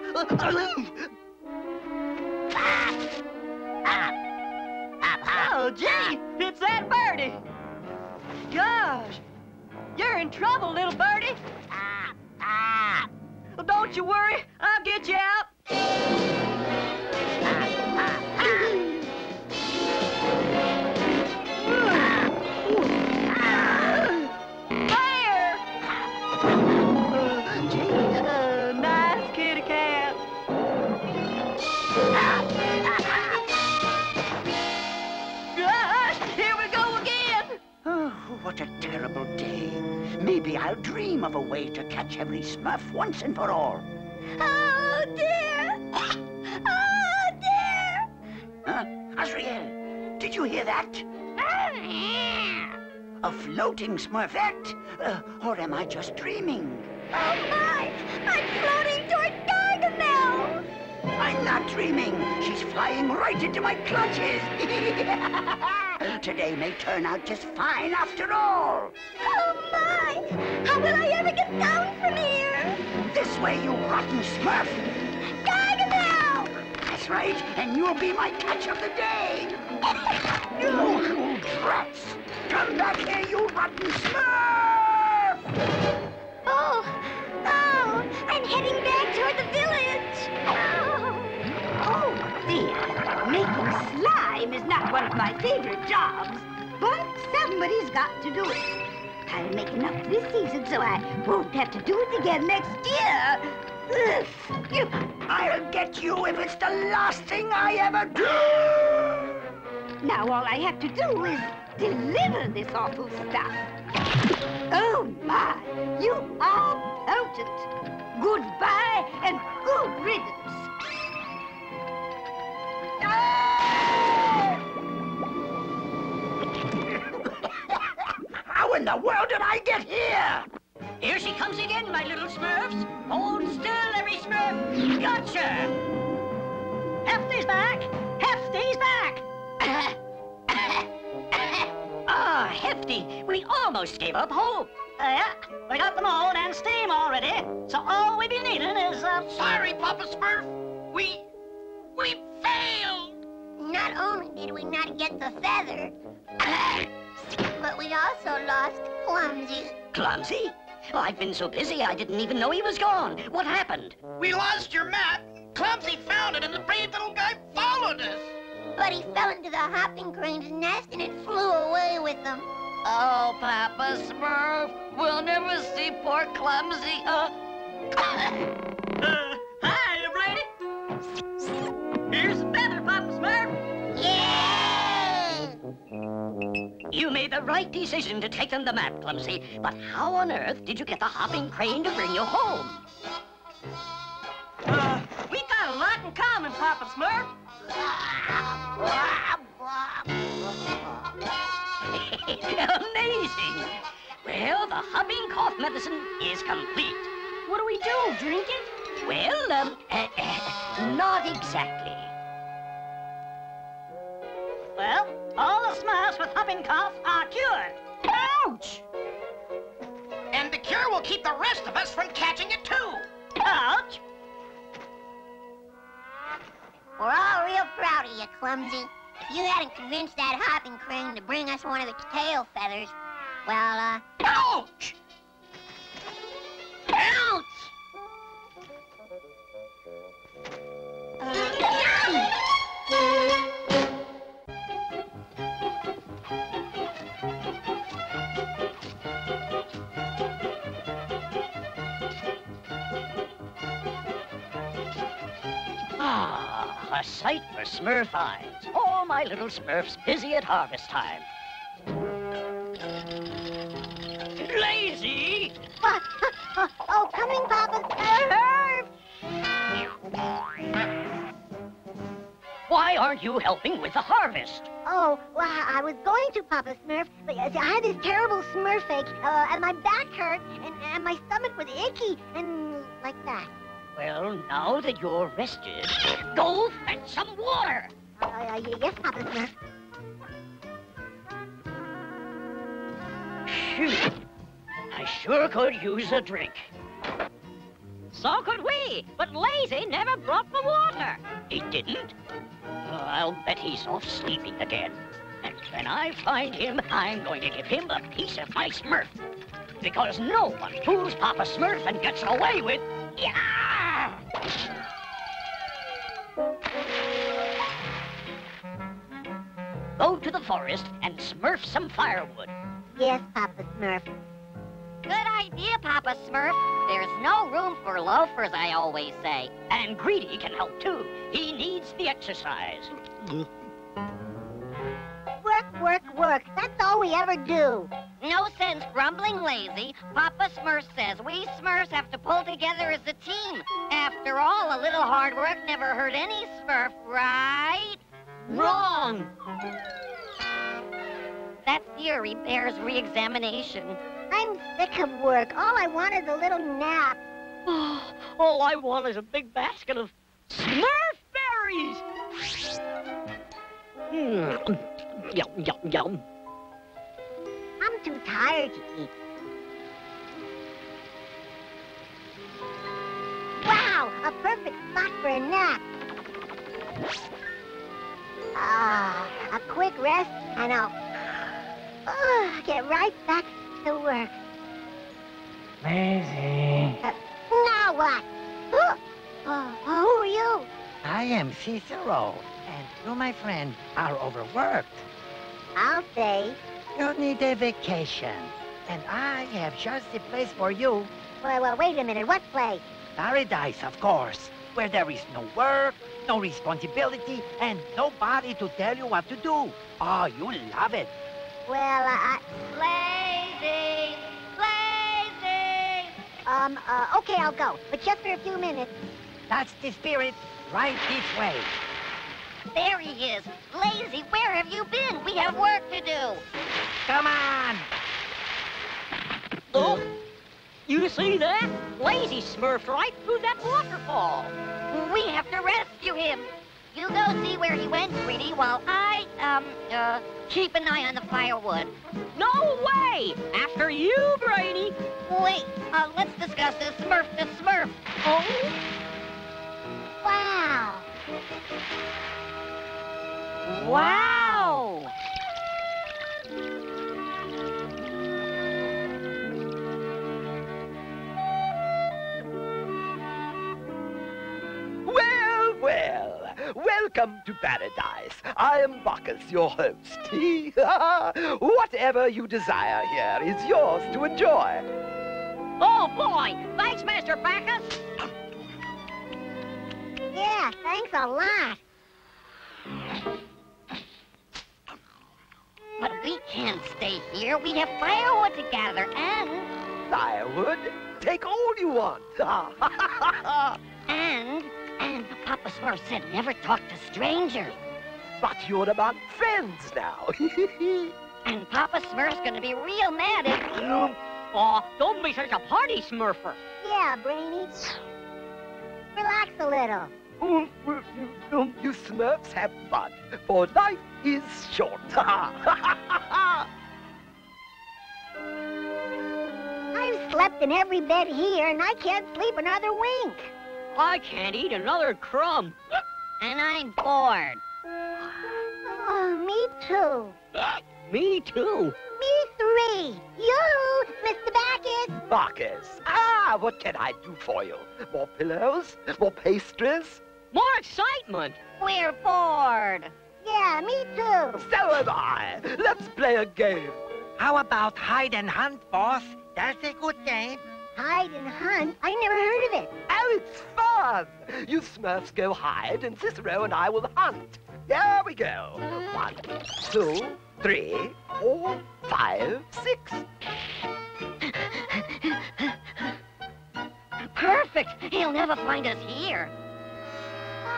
Hop, hop, hop, hop, oh, gee, hop. It's that birdie. Gosh, you're in trouble, little birdie. Hop, hop. Well, don't you worry, I'll get you out. Hop, hop, hop. Fire! Oh, gee, uh, nice kitty cat. Hop. What a terrible day. Maybe I'll dream of a way to catch every Smurf once and for all. Oh, dear! Oh, dear! Huh? Azrael, did you hear that? Oh, yeah. A floating Smurfette? Uh, or am I just dreaming? Oh, my! I'm floating toward Gargamel! I'm not dreaming. She's flying right into my clutches. Today may turn out just fine after all. Oh, my! How will I ever get down from here? This way, you rotten Smurf! Gargamel! That's right, and you'll be my catch of the day! You, you drats! Come back here, you rotten Smurf! Oh! Oh! I'm heading back toward the village! Oh! is not one of my favorite jobs, but somebody's got to do it. I'll make enough this season so I won't have to do it again next year. I'll get you if it's the last thing I ever do! Now all I have to do is deliver this awful stuff. Oh, my, you are potent. Goodbye and good riddance. How in the world did I get here? Here she comes again, my little Smurfs. Hold still, every Smurf. Gotcha! Hefty's back! Hefty's back! Ah, oh, Hefty, we almost gave up hope. Uh, we got the mold and steam already, so all we be needing is, uh... Sorry, Papa Smurf. We... we failed! Not only did we not get the feather, but we also lost Clumsy. Clumsy? Oh, I've been so busy I didn't even know he was gone. What happened? We lost your map. Clumsy found it and the brave little guy followed us. But he fell into the hopping crane's nest and it flew away with him. Oh, Papa Smurf, we'll never see poor Clumsy. Uh... uh hi, everybody. Here's the feather, Papa Smurf. Yeah! You made the right decision to take them the map, Clumsy. But how on earth did you get the hopping crane to bring you home? Uh, we got a lot in common, Papa Smurf. Amazing! Well, the hopping cough medicine is complete. What do we do, drink it? Well, um, uh, uh, not exactly. Well, all the Smurfs with hopping cough are cured. Ouch! And the cure will keep the rest of us from catching it, too. Ouch! We're all real proud of you, Clumsy. If you hadn't convinced that hopping crane to bring us one of its tail feathers, well, uh... Ouch! Ouch! Ah, a sight for Smurf eyes. All my little Smurfs busy at harvest time. Lazy! Oh, coming, Papa Smurf! Why aren't you helping with the harvest? Oh, well, I was going to, Papa Smurf, but I had this terrible Smurf ache, uh, and my back hurt, and, and my stomach was icky, and like that. Well, now that you're rested, go fetch some water! Uh, yes, Papa Smurf. Phew. I sure could use a drink. So could we, but Lazy never brought the water. He didn't? Oh, I'll bet he's off sleeping again. And when I find him, I'm going to give him a piece of my Smurf. Because no one fools Papa Smurf and gets away with... Yeah! Go to the forest and Smurf some firewood. Yes, Papa Smurf. Good idea, Papa Smurf. There's no room for loafers, I always say. And Greedy can help, too. He needs the exercise. Work, work, work. That's all we ever do. No sense grumbling, Lazy. Papa Smurf says we Smurfs have to pull together as a team. After all, a little hard work never hurt any Smurf, right? Wrong! That theory bears re-examination. I'm sick of work. All I want is a little nap. Oh, all I want is a big basket of Smurf berries! Mm. Yum, yum, yum. I'm too tired to eat. Wow, a perfect spot for a nap. Ah, a quick rest and I'll oh, get right back to work. Lazy. Uh, now what? Who, uh, who are you? I am Cicero, and You, my friend, are overworked. I'll say. You need a vacation. And I have just the place for you. Well, well, wait a minute. What place? Paradise, of course. Where there is no work, no responsibility, and nobody to tell you what to do. Oh, you love it. Well, I... Lazy! Lazy! Um, uh, okay, I'll go. But just for a few minutes. That's the spirit. Right this way. There he is. Lazy, where have you been? We have work to do. Come on! Oh, you see that? Lazy smurfed right through that waterfall. We have to rescue him. You go see where he went, Greedy, while I, um, uh, keep an eye on the firewood. No way! After you, Brainy. Wait, uh, let's discuss this smurf to smurf. Oh? Wow. Wow! Well, well, welcome to paradise. I am Bacchus, your host. Whatever you desire here is yours to enjoy. Oh, boy! Thanks, Master Bacchus! Yeah, thanks a lot. But we can't stay here. We have firewood to gather and... Firewood? Take all you want. and, and Papa Smurf said never talk to strangers. But you're about friends now. and Papa Smurf's gonna be real mad if you... Oh, don't be such a party smurfer. Yeah, Brainy. Relax a little. You Smurfs have fun, for life is short. I've slept in every bed here, and I can't sleep another wink. I can't eat another crumb. And I'm bored. Oh, me too. Me too. Me three. You, Mister Bacchus. Bacchus. Ah, what can I do for you? More pillows? More pastries? More excitement! We're bored. Yeah, me too. So am I. Let's play a game. How about hide and hunt, boss? That's a good game. Hide and hunt? I never heard of it. Oh, it's fun. You Smurfs go hide, and Cicero and I will hunt. There we go. One, two, three, four, five, six. Perfect. He'll never find us here.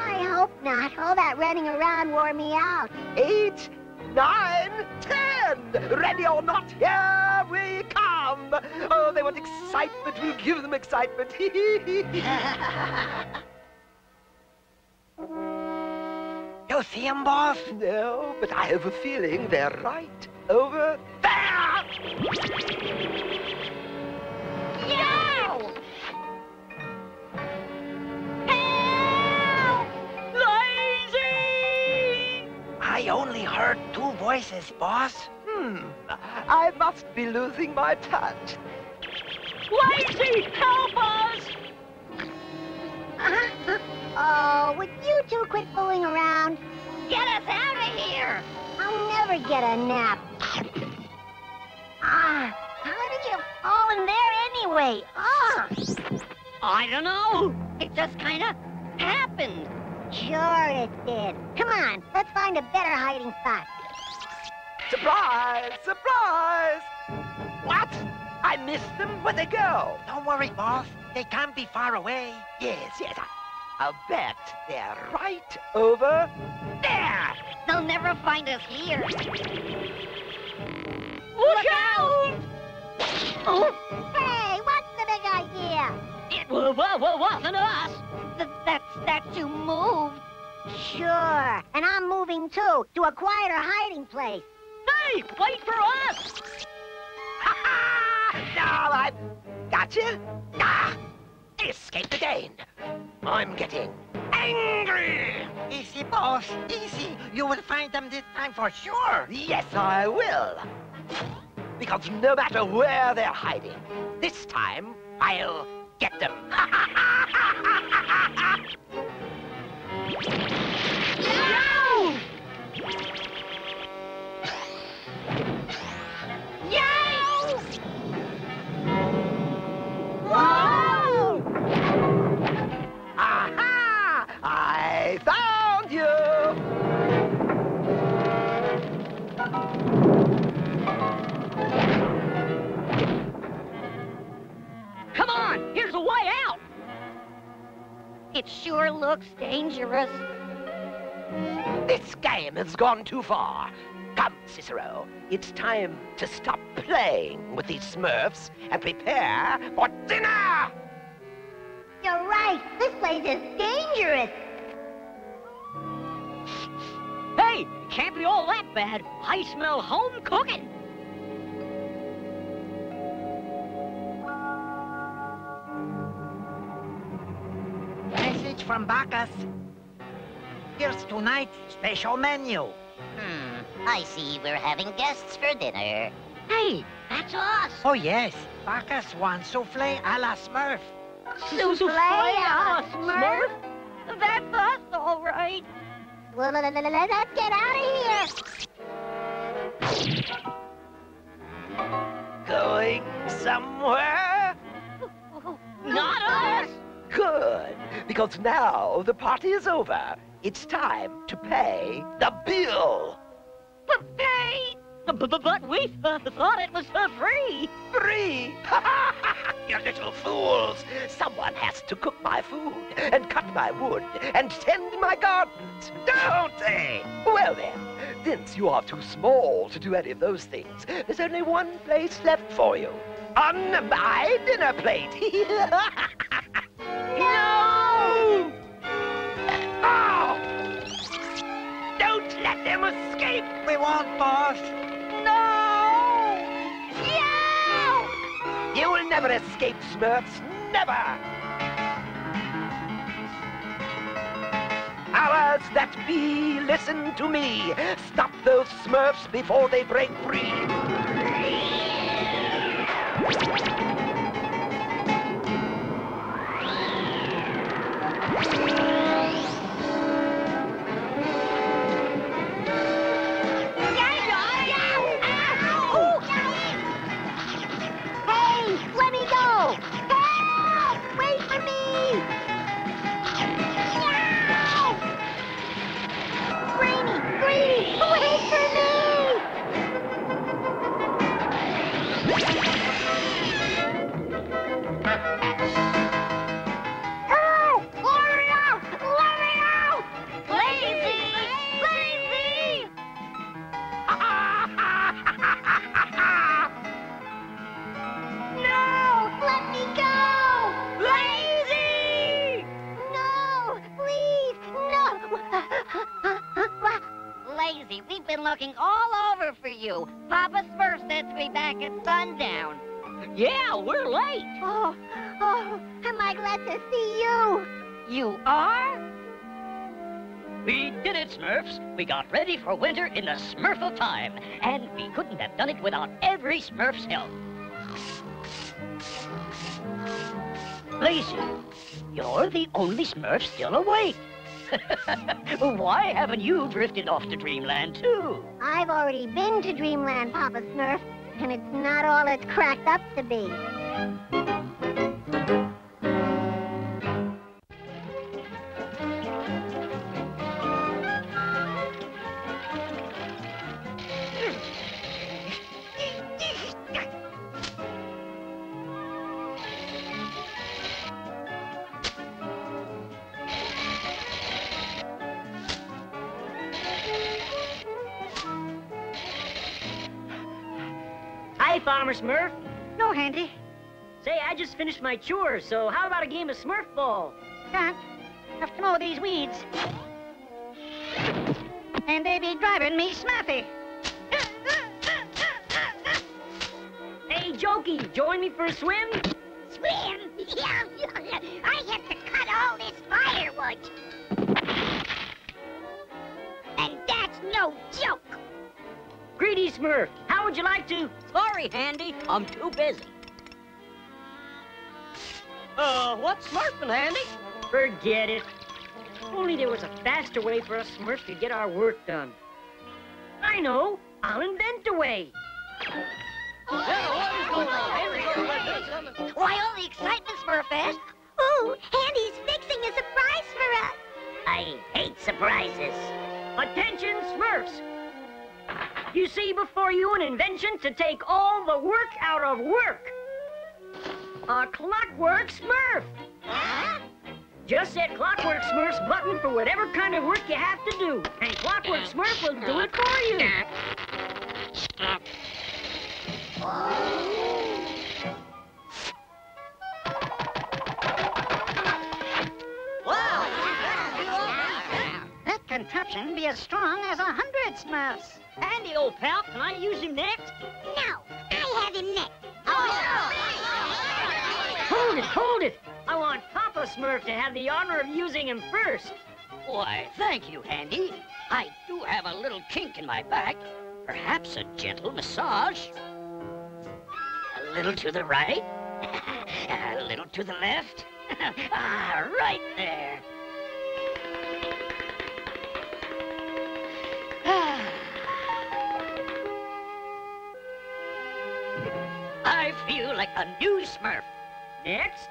I hope not. All that running around wore me out. Eight, nine, ten. Ready or not, here we come. Oh, they want excitement. We'll give them excitement. You see them, boss? No, but I have a feeling they're right over there. Yow! I only heard two voices, boss. Hmm. I must be losing my touch. Lazy, help us! Uh-huh. Oh, would you two quit fooling around? Get us out of here! I'll never get a nap. ah, how did you fall in there anyway? Ah! I don't know. It just kind of happened. Sure it did. Come on, let's find a better hiding spot. Surprise! Surprise! What? I missed them? Where'd they go? Don't worry, boss. They can't be far away. Yes, yes. I'll bet they're right over there. They'll never find us here. Look out! Oh. Hey, what's the big idea? It wasn't us. Th that statue moved. Sure, and I'm moving too, to a quieter hiding place. Hey, wait for us! Ha ha! Now I've got you. Ah! Escape the Dane. I'm getting angry. Easy, boss, easy. You will find them this time for sure. Yes, I will. Because no matter where they're hiding, this time I'll get them. No! looks dangerous. This game has gone too far. Come, Cicero, it's time to stop playing with these Smurfs and prepare for dinner! You're right, this place is dangerous. Hey, can't be all that bad. I smell home cooking. Message from Bacchus. Here's tonight's special menu. Hmm, I see we're having guests for dinner. Hey, that's us. Oh, yes. Bacchus wants souffle a la Smurf. Souffle a la Smurf? That's us, all right. Well, let's get out of here. Going somewhere? Not us. Good, because now the party is over. It's time to pay the bill. But pay? But we thought it was for free. Free? You little fools. Someone has to cook my food and cut my wood and tend my gardens, don't they? Well then, since you are too small to do any of those things, there's only one place left for you. On my dinner plate. No! Oh! Don't let them escape! We won't, boss. No! No! You will never escape, Smurfs. Never! Powers that be, listen to me. Stop those Smurfs before they break free. Looking all over for you. Papa Smurf said to be back at sundown. Yeah, we're late. Oh, oh, am I glad to see you. You are? We did it, Smurfs. We got ready for winter in the Smurf of time, and we couldn't have done it without every Smurf's help. Lazy, you're the only Smurf still awake. Why haven't you drifted off to Dreamland, too? I've already been to Dreamland, Papa Smurf, and it's not all it's cracked up to be. Farmer Smurf? No, Handy. Say, I just finished my chores, so how about a game of Smurf ball? Can't. Have to mow these weeds. And they be driving me Smurfy. Hey, Jokey, join me for a swim? Swim? I have to cut all this firewood. And that's no joke. Greedy Smurf, how would you like to? Sorry, Handy, I'm too busy. Uh, what's Smurfing, Handy? Forget it. If only there was a faster way for us Smurfs to get our work done. I know, I'll invent a way. Why all the excitement, Smurfette? Oh, Handy's fixing a surprise for us. I hate surprises. Attention, Smurfs. You see before you an invention to take all the work out of work. A clockwork Smurf. Huh? Just hit Clockwork Smurf's button for whatever kind of work you have to do, and Clockwork Smurf will do it for you. Stop. Wow! That contraption be as strong as a hundred Smurfs. Handy, old pal, can I use him next? No, I have him next. Oh, oh. Hold it, hold it. I want Papa Smurf to have the honor of using him first. Why, thank you, Handy. I do have a little kink in my back. Perhaps a gentle massage. A little to the right. A little to the left. Ah, right there. I feel like a new Smurf. Next.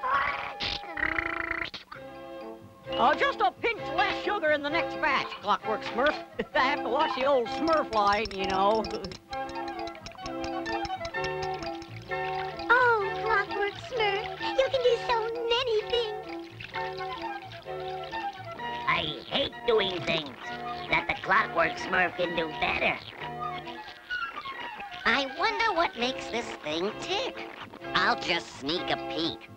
Oh, just a pinch less sugar in the next batch, Clockwork Smurf. I have to watch the old Smurf line, you know. Oh, Clockwork Smurf, you can do so many things. I hate doing things that the Clockwork Smurf can do better. I wonder what makes this thing tick. I'll just sneak a peek.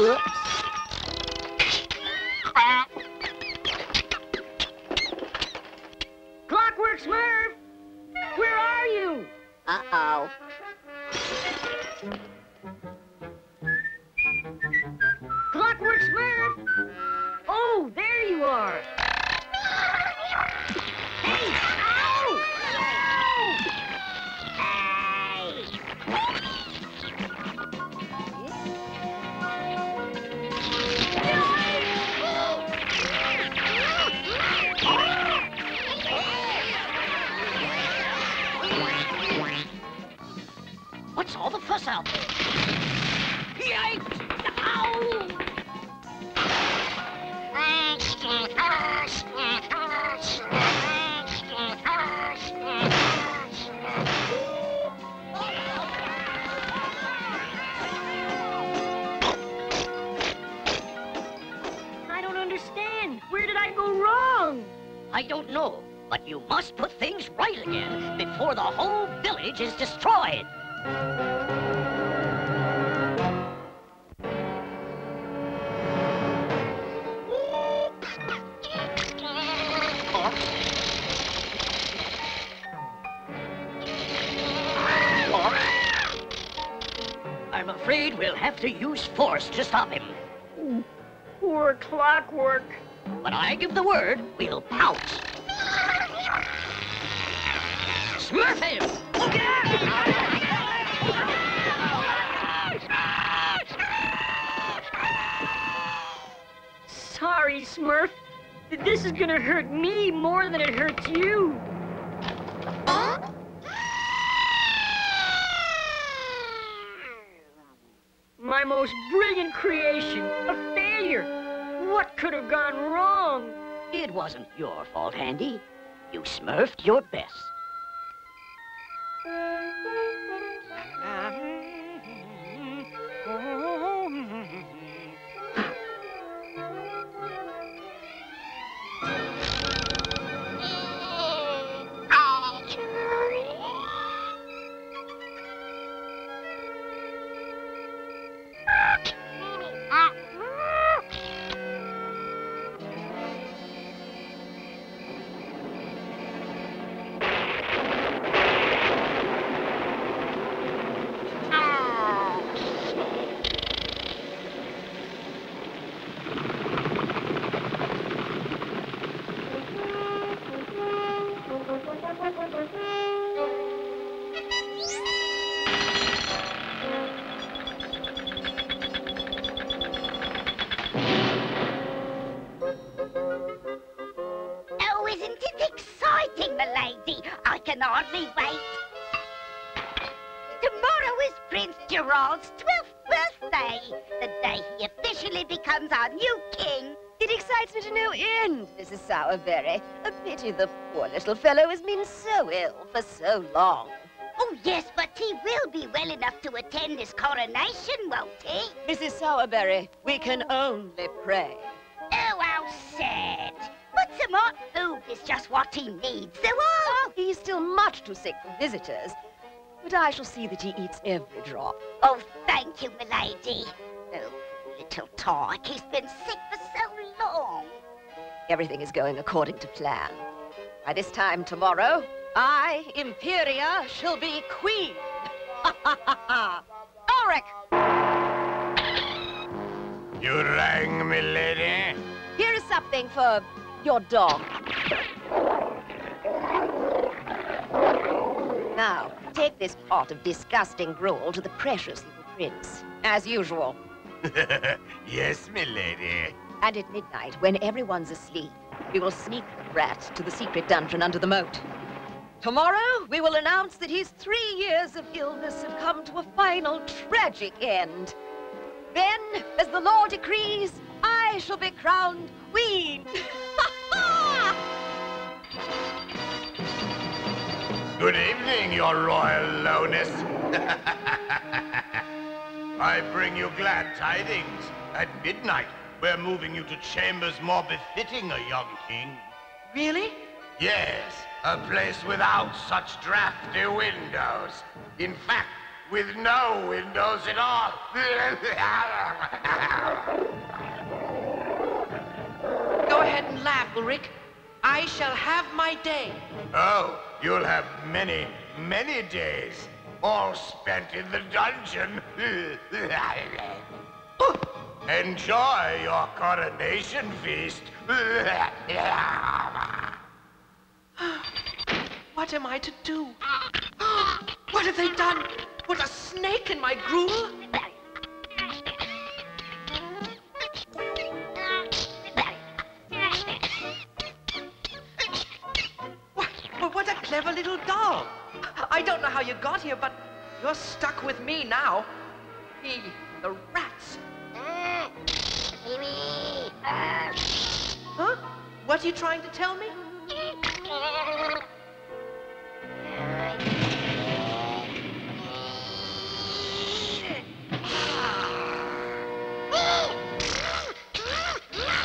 Oops. Ah. Clockwork Smurf! Where are you? Uh-oh. Clockwork Smurf! Oh, there you are! Hey! What's all the fuss out there? Yikes! Ow! I don't understand. Where did I go wrong? I don't know, but you must put things right again before the whole village is destroyed. I'm afraid we'll have to use force to stop him. Poor Clockwork. When I give the word, we'll pounce. Smurf him! Look out! Sorry, Smurf. This is gonna hurt me more than it hurts you. Huh? My most brilliant creation, a failure. What could have gone wrong? It wasn't your fault, Handy. You smurfed your best. Hardly wait. Tomorrow is Prince Gerard's twelfth birthday, the day he officially becomes our new king. It excites me to no end, Missus Sowerberry. A pity the poor little fellow has been so ill for so long. Oh, yes, but he will be well enough to attend his coronation, won't he? Missus Sowerberry, we can only pray. Oh, how sad. But some hot food is just what he needs, though. Oh, he's still much too sick for visitors, but I shall see that he eats every drop. Oh, thank you, milady. Oh, little Tark, he's been sick for so long. Everything is going according to plan. By this time tomorrow, I, Imperia, shall be queen. Ha, ha, ha, ha. Ulrich! You rang, milady? Here is something for your dog. Now, take this pot of disgusting gruel to the precious little prince, as usual. Yes, milady. And at midnight, when everyone's asleep, we will sneak the brat to the secret dungeon under the moat. Tomorrow, we will announce that his three years of illness have come to a final tragic end. Then, as the law decrees, I shall be crowned queen. Good evening, your royal lowness. I bring you glad tidings. At midnight, we're moving you to chambers more befitting a young king. Really? Yes, a place without such drafty windows. In fact, with no windows at all. Go ahead and laugh, Ulrich. I shall have my day. Oh, you'll have many, many days, all spent in the dungeon. Enjoy your coronation feast. What am I to do? What have they done? Put a snake in my gruel? What, what a clever little doll. I don't know how you got here, but you're stuck with me now. He, the rats. Huh? What are you trying to tell me?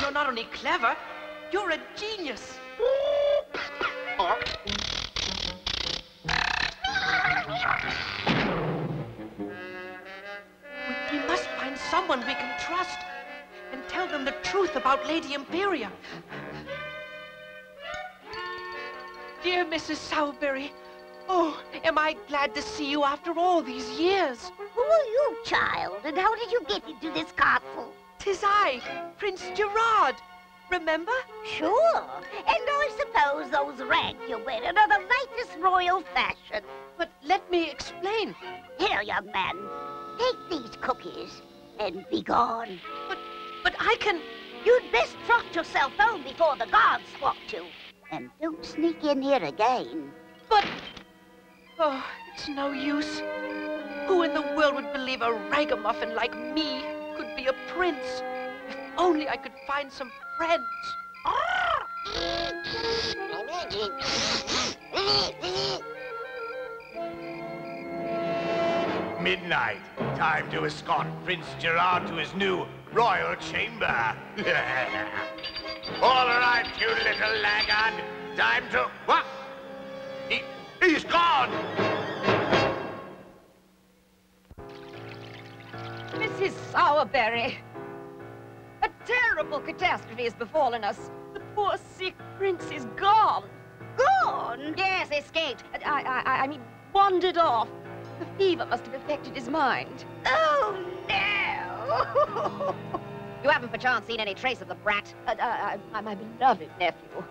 You're not only clever, you're a genius. We must find someone we can trust and tell them the truth about Lady Imperia. Dear Missus Sowerberry, oh, am I glad to see you after all these years. Who are you, child, and how did you get into this castle? 'Tis I, Prince Gerard. Remember? Sure. And I suppose those rags you're wearing are the latest royal fashion. But let me explain. Here, young man, take these cookies and be gone. But, but I can... You'd best trot yourself home before the guards spot you. And don't sneak in here again. But... Oh, it's no use. Who in the world would believe a ragamuffin like me could be a prince? If only I could find some friends. Midnight. Time to escort Prince Gerard to his new royal chamber. All right, you little laggard. Time to... What? He, he's gone! Missus Sowerberry, a terrible catastrophe has befallen us. The poor sick prince is gone. Gone? Yes, escaped. I, I, I mean, wandered off. The fever must have affected his mind. Oh, no! You haven't perchance seen any trace of the brat. Uh, uh, my, my beloved nephew.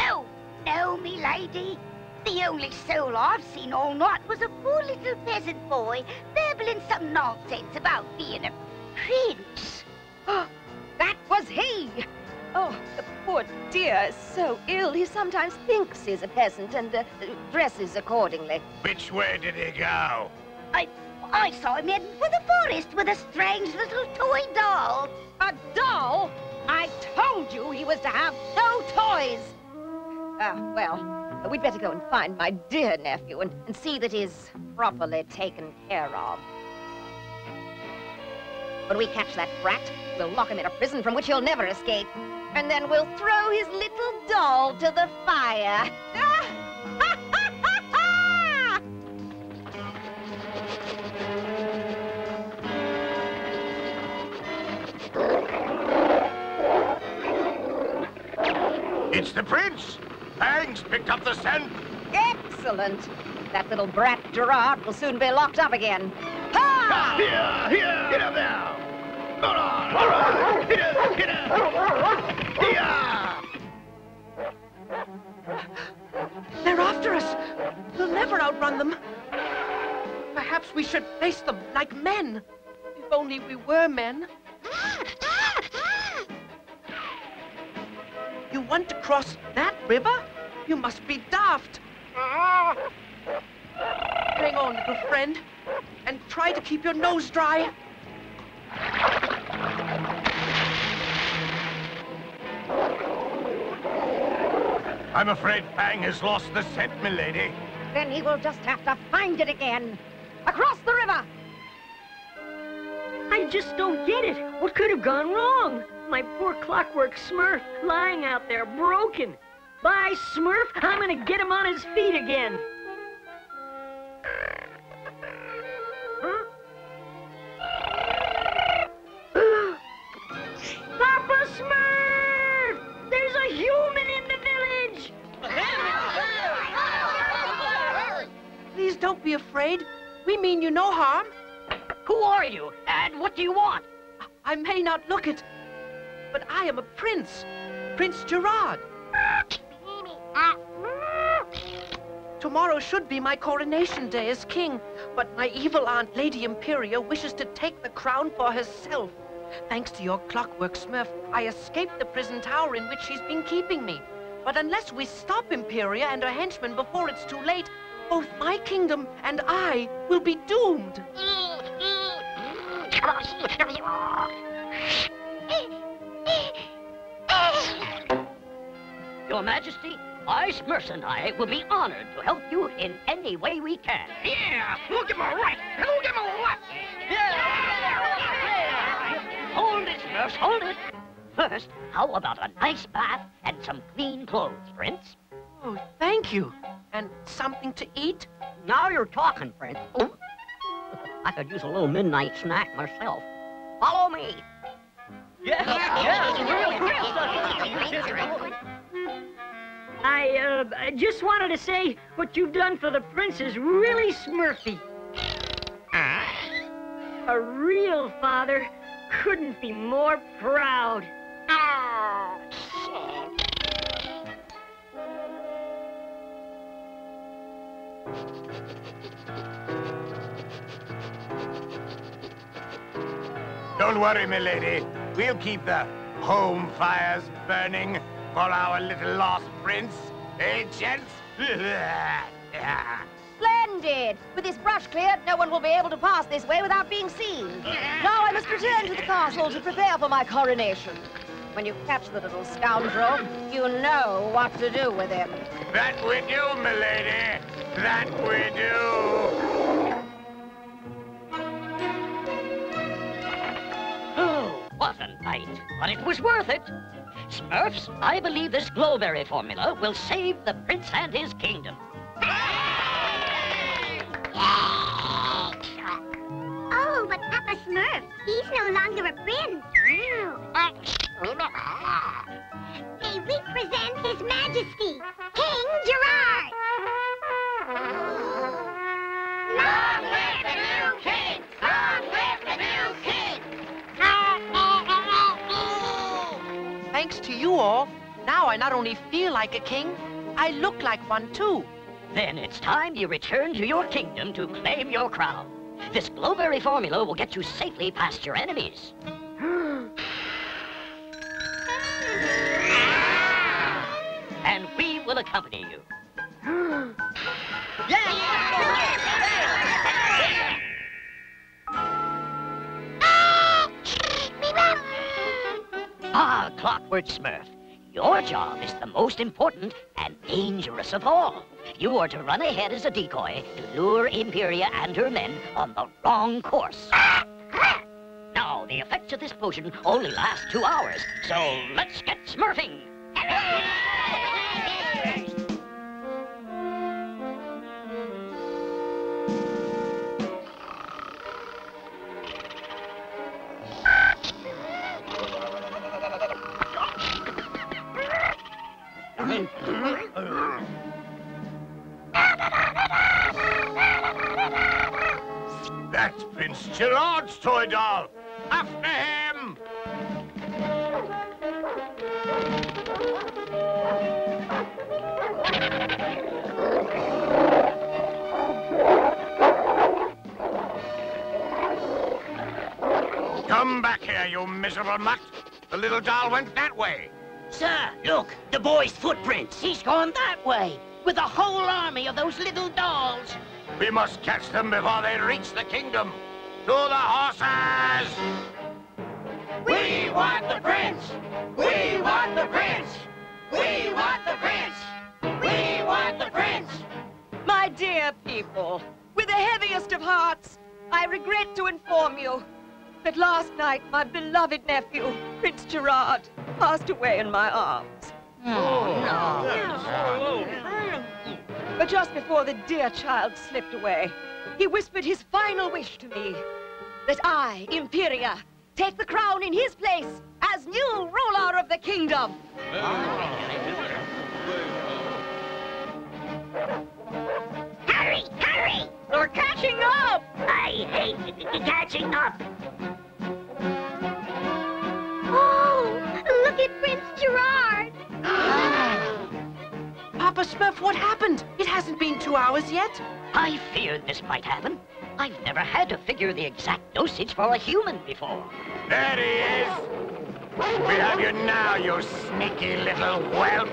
Oh, no, me lady. The only soul I've seen all night was a poor little peasant boy babbling some nonsense about being a prince. Oh, that was he! Oh, the poor dear is so ill. He sometimes thinks he's a peasant and uh, dresses accordingly. Which way did he go? I... I saw him heading for the forest with a strange little toy doll. A doll? I told you he was to have no toys. Ah, well, we'd better go and find my dear nephew and, and see that he's properly taken care of. When we catch that brat, we'll lock him in a prison from which he'll never escape. And then we'll throw his little doll to the fire. It's the prince. Fangs picked up the scent. Excellent. That little brat Gerard will soon be locked up again. Ha! Here, here, get up now. Hold on, hold on. Get up, get up. Here. They're after us. We'll never outrun them. Perhaps we should face them like men. If only we were men. You want to cross that river? You must be daft. Hang on, little friend, and try to keep your nose dry. I'm afraid Fang has lost the scent, milady. Then he will just have to find it again. Across the river! I just don't get it. What could have gone wrong? My poor clockwork Smurf lying out there, broken. Bye, Smurf. I'm going to get him on his feet again. Huh? Papa Smurf! There's a human in the village! Please don't be afraid. We mean you no harm. Who are you, and what do you want? I may not look it, but I am a prince, Prince Gerard. Tomorrow should be my coronation day as king, but my evil aunt, Lady Imperia, wishes to take the crown for herself. Thanks to your clockwork, Smurf, I escaped the prison tower in which she's been keeping me. But unless we stop Imperia and her henchmen before it's too late, both my kingdom and I will be doomed. Your Majesty, I, Smurfs, and I will be honored to help you in any way we can. Yeah! We'll give him a right, and we'll give him a left! Yeah. Yeah. Yeah! Hold it, Smurfs, hold it! First, how about a nice bath and some clean clothes, Prince? Oh, thank you. And something to eat? Now you're talking, Prince. Oh. I could use a little midnight snack myself. Follow me! Yes, yes, real, real. I, uh, I just wanted to say what you've done for the prince is really Smurfy. Ah. A real father couldn't be more proud. Ah. Don't worry, milady. We'll keep the home fires burning for our little lost prince. Eh, gents? Splendid! With this brush cleared, no one will be able to pass this way without being seen. Now I must return to the castle to prepare for my coronation. When you catch the little scoundrel, you know what to do with him. That we do, milady. That we do. What a night, but it was worth it. Smurfs, I believe this glowberry formula will save the prince and his kingdom. Oh, but Papa Smurf, he's no longer a prince. May we present His Majesty, King Gerard. Long live the new king! Long live the new king! Thanks to you all, now I not only feel like a king, I look like one too. Then it's time you return to your kingdom to claim your crown. This glowberry formula will get you safely past your enemies. And we will accompany you. Yeah! Yeah! Ah, Clockwork Smurf, your job is the most important and dangerous of all. You are to run ahead as a decoy to lure Imperia and her men on the wrong course. Now, the effects of this potion only last two hours, so let's get smurfing. That's Prince Gerard's toy doll. After him! Come back here, you miserable mutt. The little doll went that way. Sir, look, the boy's footprints. He's gone that way, with a whole army of those little dolls. We must catch them before they reach the kingdom. To the horses! We want the prince! We want the prince! We want the prince! We want the prince! My dear people, with the heaviest of hearts, I regret to inform you that last night my beloved nephew, Prince Gerard, passed away in my arms. Oh, no! no. But just before the dear child slipped away, he whispered his final wish to me, that I, Imperia, take the crown in his place as new ruler of the kingdom. Hurry, hurry! We're catching up! I hate catching up. Oh, look at Prince Gerard! Papa Smurf, what happened? It hasn't been two hours yet. I feared this might happen. I've never had to figure the exact dosage for a human before. There he is! We have you now, you sneaky little whelp.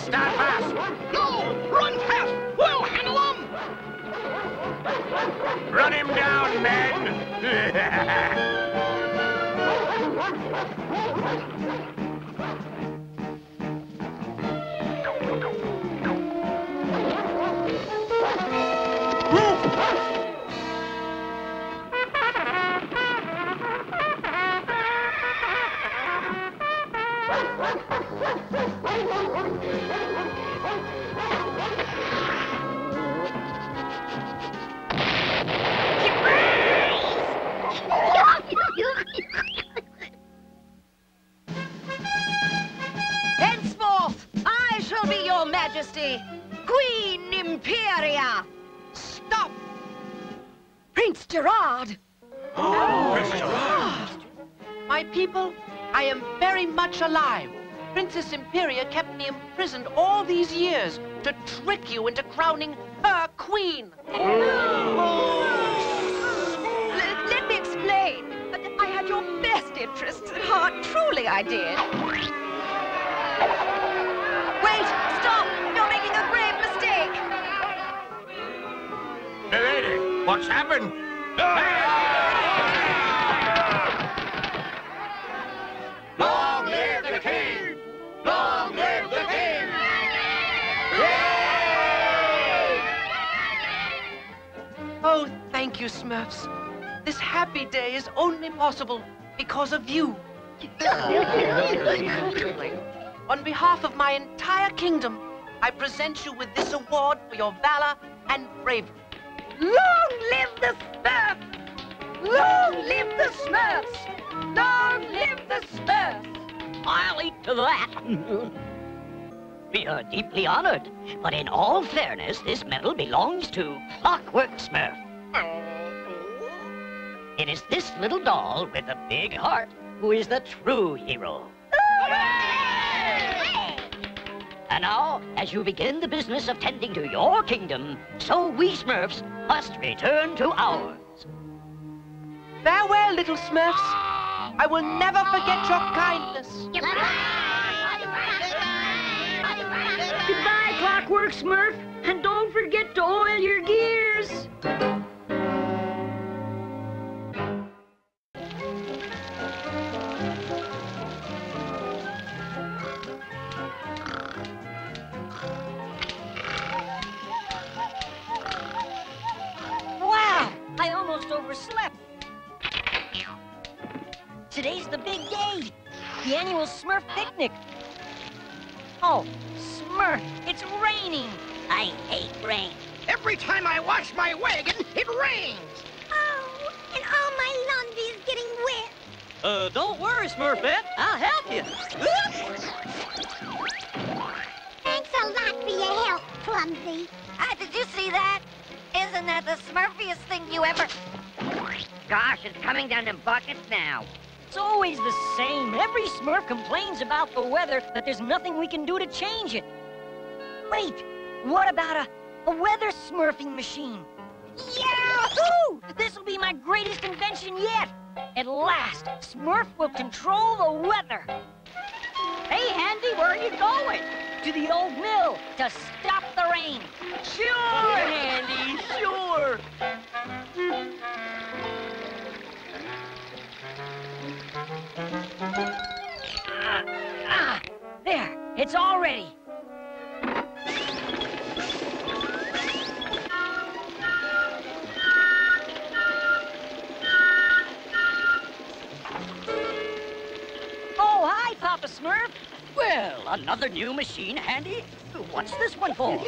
Start fast! No! Run fast! We'll handle him! Run him down, men! Henceforth, I shall be your majesty, Queen Imperia. Stop! Prince Gerard! Oh, Prince Gerard! My people, I am very much alive. Princess Imperia kept me imprisoned all these years to trick you into crowning her queen. Oh. Oh. Let, let me explain. I had your best interests at heart. Truly, I did. Wait, stop. You're making a grave mistake. Hey, lady, what's happened? Long live the king! Long live the king! Yay! Oh, thank you, Smurfs. This happy day is only possible because of you. On behalf of my entire kingdom, I present you with this award for your valor and bravery. Long live the Smurfs! Long live the Smurfs! Long live the Smurfs! I'll eat to that. We are deeply honored, but in all fairness, this medal belongs to Clockwork Smurf. It is this little doll with the big heart who is the true hero. Hooray! And now, as you begin the business of tending to your kingdom, so we Smurfs must return to ours. Farewell, little Smurfs. I will never forget your kindness. Goodbye! Goodbye, Goodbye Clockwork Smurf, and don't forget to oil your gears. overslept. Today's the big day, the annual Smurf picnic. Oh, Smurf, it's raining. I hate rain. Every time I wash my wagon, it rains. Oh, and all my laundry is getting wet. Uh, don't worry, Smurfette. I'll help you. Thanks a lot for your help, Clumsy. Ah, did you see that? Isn't that the Smurfiest thing you ever... Gosh, it's coming down in buckets now. It's always the same. Every Smurf complains about the weather, but there's nothing we can do to change it. Wait, what about a, a weather Smurfing machine? Yahoo! This will be my greatest invention yet. At last, Smurf will control the weather. Hey, Handy, where are you going? To the old mill to stop the rain. Sure, Handy, sure. Ah, there, it's all ready. Oh, hi, Papa Smurf. Well, another new machine, Handy. What's this one for?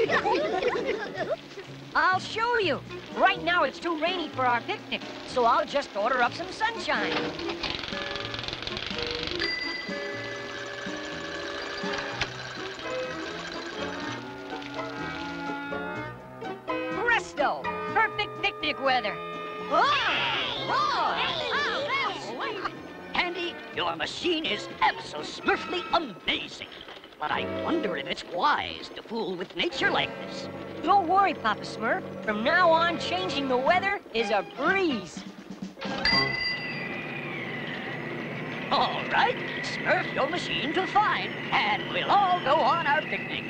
I'll show you. Right now, it's too rainy for our picnic, so I'll just order up some sunshine. Presto! Perfect picnic weather. Whoa! Whoa! Handy, your machine is abso-smurfly amazing. But I wonder if it's wise to fool with nature like this. Don't worry, Papa Smurf. From now on, changing the weather is a breeze. All right, Smurf your machine to find, and we'll all go on our picnic.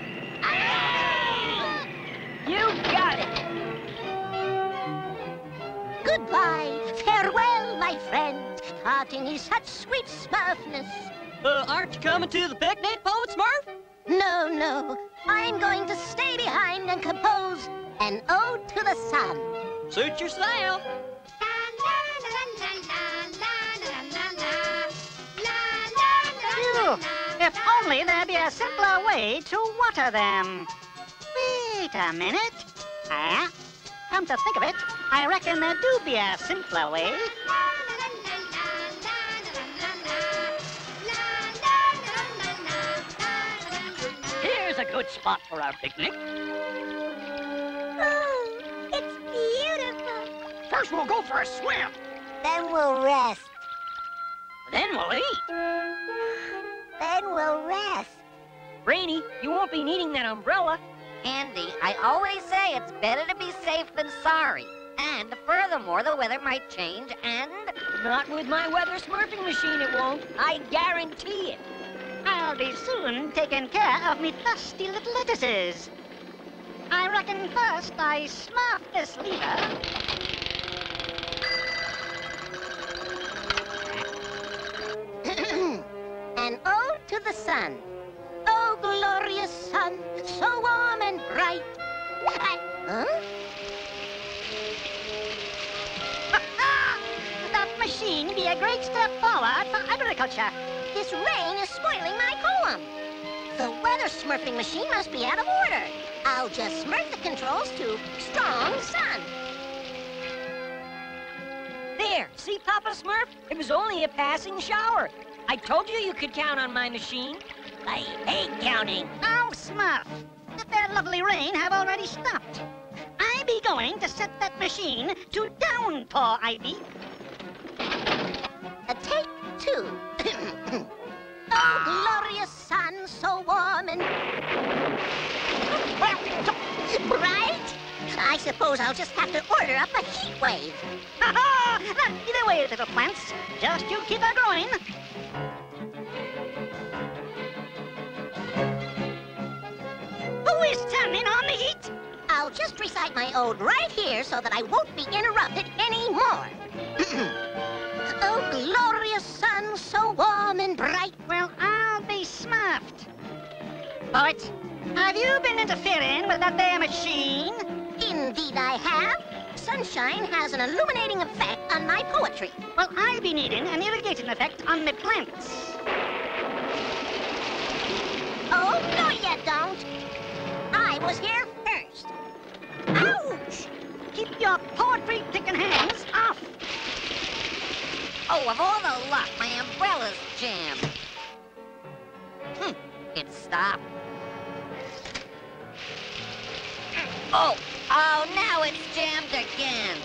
You got it. Goodbye, farewell, my friend. Parting is such sweet Smurfness. Uh, aren't you coming to the picnic, Poet Smurf? No, no. I'm going to stay behind and compose an ode to the sun. Suit yourself. Phew. If only there'd be a simpler way to water them. Wait a minute. Ah, come to think of it, I reckon there do be a simpler way. Here's a good spot for our picnic. Oh, it's beautiful. First we'll go for a swim. Then we'll rest. Then we'll eat. Then we'll rest. Brainy, you won't be needing that umbrella. Handy, I always say it's better to be safe than sorry. And furthermore, the weather might change and... Not with my weather smurfing machine, it won't. I guarantee it. I'll be soon taking care of me dusty little lettuces. I reckon first I smurf this lever. An ode to the sun. Oh, glorious sun, so warm and bright. I, huh? That machine be a great step forward for agriculture. This rain is spoiling my poem. The weather smurfing machine must be out of order. I'll just smurf the controls to strong sun. There, see, Papa Smurf? It was only a passing shower. I told you you could count on my machine. I hate counting. Oh, Smurf, that their lovely rain have already stopped. I be going to set that machine to downpour, I be. A take two. Oh, glorious sun, so warm and... bright? I suppose I'll just have to order up a heat wave. Ha-ha! That'll be the way, little plants. Just you keep a-growing. Who is turning on the heat? I'll just recite my ode right here so that I won't be interrupted anymore. Oh, glorious sun, so warm and bright. Well, I'll be smurfed. Poet, have you been interfering with that there machine? Indeed I have. sunshine has an illuminating effect on my poetry. Well, I'll be needing an irrigating effect on my plants. Oh, no you don't. I was here first. Ouch! Keep your poetry-picking hands off. Oh, of all the luck, my umbrella's jammed. Hmm, it stopped. Oh, oh, now it's jammed again.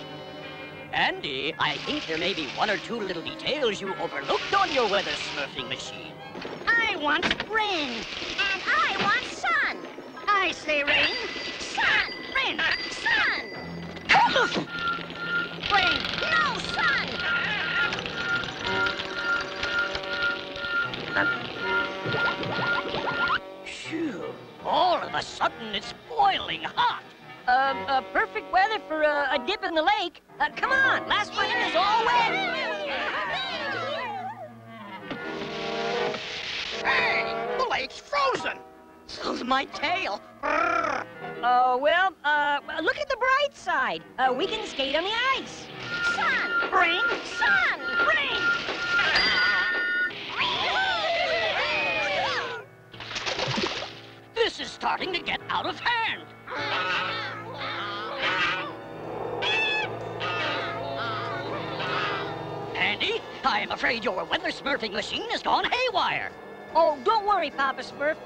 Andy, I think there may be one or two little details you overlooked on your weather smurfing machine. I want rain. And I want sun. I say rain. Sun. Rain. Sun. Rain. No sun. Uh, phew. All of a sudden, it's boiling hot. Um, uh, perfect weather for uh, a dip in the lake. Uh, come on, last rain is all wet. Hey, the lake's frozen. So's my tail. Oh, well, uh, look at the bright side. Uh, we can skate on the ice. Sun, rain, sun, rain. This is starting to get out of hand. Andy, I am afraid your weather smurfing machine has gone haywire. Oh, don't worry, Papa Smurf.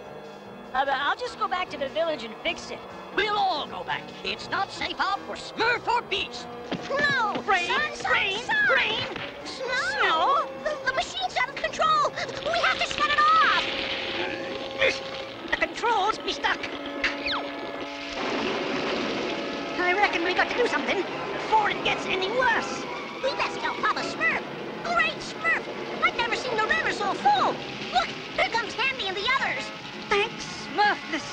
Uh, I'll just go back to the village and fix it. We'll all go back. It's not safe out for Smurf or Beast. No! Rain! Sun, rain! Sun, sun. Rain! Snow! Snow. The, the machine's out of control! We have to shut it off! The controls be stuck. I reckon we got to do something before it gets any worse. We best tell Papa Smurf. Great Smurf! I've never seen the river so full. Look, here comes Handy and the others. Thanks, Smurfness.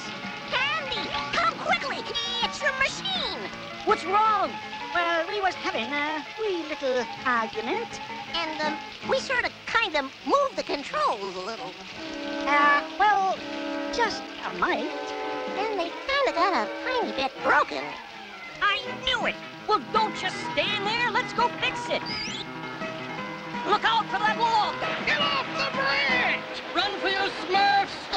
Handy, come quickly. It's your machine. What's wrong? Well, we was having a wee little argument. And um, we sort of kind of moved the controls a little. Uh, well, just a mite. And they kind of got a tiny bit broken. I knew it! Well, don't just stand there. Let's go fix it. Look out for that wall! Get off the bridge! Run for your Smurfs!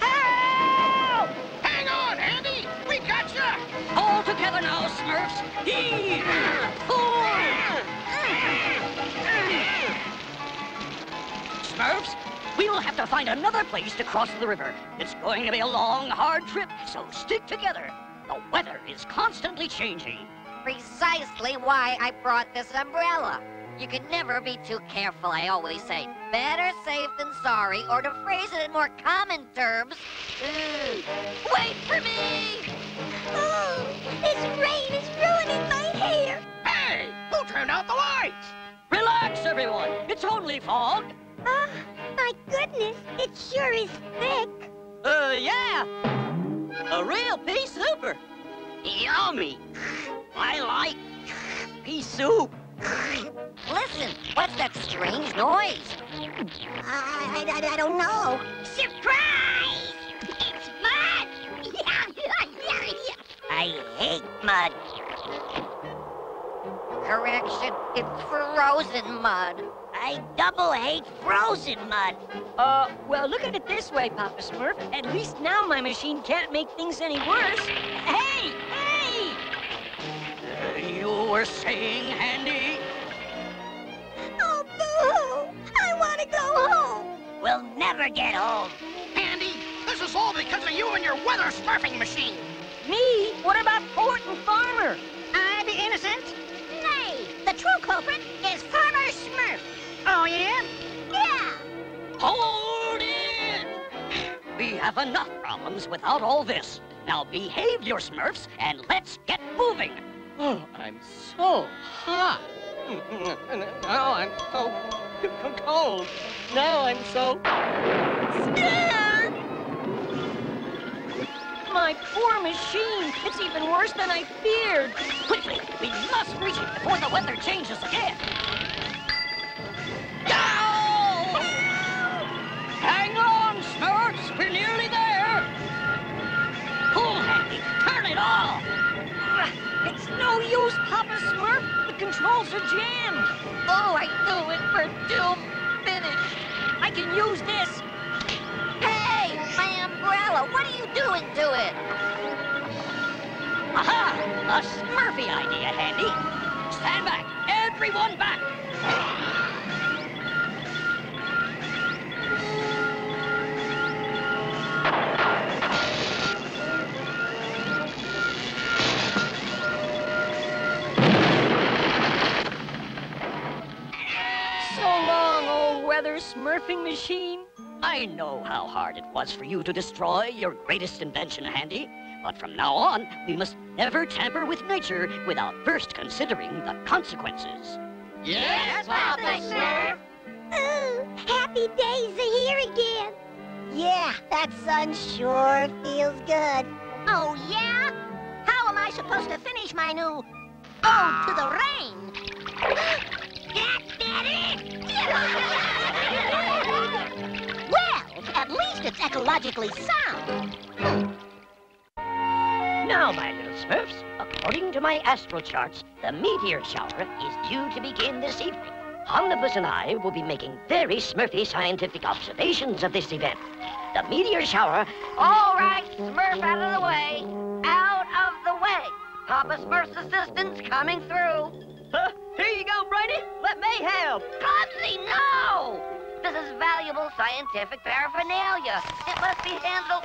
Help! Hang on, Andy! We got ya! All together now, Smurfs! Heave! Pull! Smurfs, we will have to find another place to cross the river. It's going to be a long, hard trip, so stick together. The weather is constantly changing. Precisely why I brought this umbrella. You can never be too careful, I always say. Better safe than sorry, or to phrase it in more common terms, ooh, wait for me! Oh, this rain is ruining my hair! Hey, who turned out the lights? Relax, everyone. It's only fog. Oh, my goodness, it sure is thick. Uh, yeah. A real pea souper. Yummy. I like pea soup. Listen, what's that strange noise? I, I, I, I don't know. Surprise! It's mud! I hate mud. Correction, it's frozen mud. I double hate frozen mud. Uh, well, look at it this way, Papa Smurf. At least now my machine can't make things any worse. Hey! You were saying, Handy? Oh, boo-hoo! I want to go home! We'll never get home! Handy, this is all because of you and your weather smurfing machine! Me? What about Poet and Farmer? I be innocent? Nay, the true culprit is Farmer Smurf! Oh, yeah? Yeah! Hold it! We have enough problems without all this. Now behave your Smurfs and let's get moving! Oh, I'm so hot. Now I'm so cold. Now I'm so scared. My poor machine. It's even worse than I feared. Quickly, we must reach it before the weather changes again. Ow! Hang on, Smurfs. We're nearly there. Pull, Handy. Turn it off. controls are jammed. Oh, I knew it for doom. Finish. I can use this. Hey, my umbrella. What are you doing to it? Aha! A Smurfy idea, Handy. Stand back. Everyone back. Smurfing machine? I know how hard it was for you to destroy your greatest invention, Handy. But from now on, we must never tamper with nature without first considering the consequences. Yes, Papa Smurf! Ooh, happy days are here again. Yeah, that sun sure feels good. Oh, yeah? How am I supposed to finish my new Ode to the Rain? That did it! Get on! At least it's ecologically sound. Now, my little Smurfs, according to my astral charts, the meteor shower is due to begin this evening. Homnibus and I will be making very Smurfy scientific observations of this event. The meteor shower... All right, Smurf out of the way. Out of the way. Papa Smurf's assistant's coming through. Huh? Here you go, Brainy. Let me help. Clumsy, no! This is valuable scientific paraphernalia. It must be handled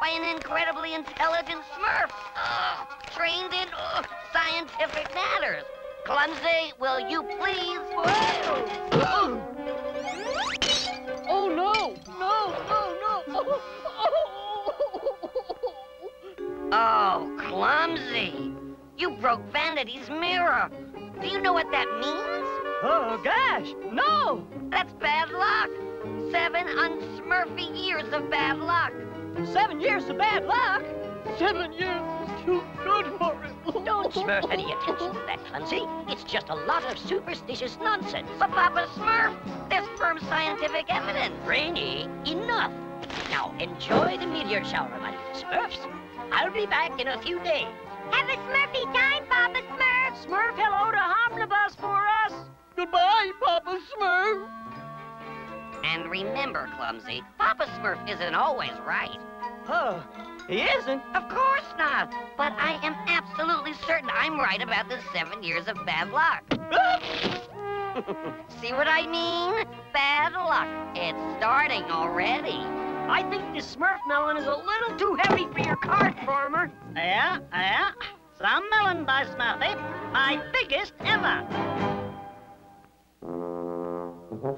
by an incredibly intelligent Smurf, uh, trained in uh, scientific matters. Clumsy, will you please... Whoa. Oh, no! No, no, no! Oh, Clumsy! You broke Vanity's mirror. Do you know what that means? Oh, gosh, no! That's bad luck. Seven unsmurfy years of bad luck. Seven years of bad luck? Seven years is too good for it. Don't Smurf any attention to that, Clumsy. It's just a lot of superstitious nonsense. But Papa Smurf, there's firm scientific evidence. Brainy, enough. Now enjoy the meteor shower, my little Smurfs. I'll be back in a few days. Have a Smurfy time, Papa Smurf. Smurf, hello to Homnibus for us. Goodbye, Papa Smurf. And remember, Clumsy, Papa Smurf isn't always right. Oh, he isn't? Of course not. But I am absolutely certain I'm right about the seven years of bad luck. See what I mean? Bad luck. It's starting already. I think this Smurf melon is a little too heavy for your cart, Farmer. Yeah, yeah. Some melon by Smurfy. My biggest ever.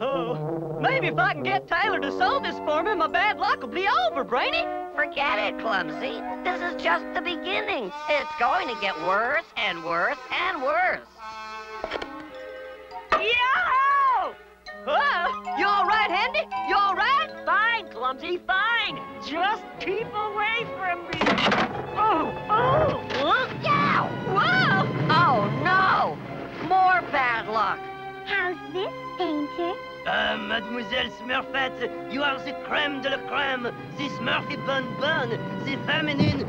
Oh, maybe if I can get Tyler to solve this for me, my bad luck will be over, Brainy. Forget it, Clumsy. This is just the beginning. It's going to get worse and worse and worse. Yo-ho! Uh, you all right, Handy? You all right? Fine, Clumsy, fine. Just keep away from me. Oh, oh, oh, yeah! Whoa! Oh, no! More bad luck. How's this, Painter? Uh, Mademoiselle Smurfette, you are the crème de la crème, the Smurfy bonbon, the feminine...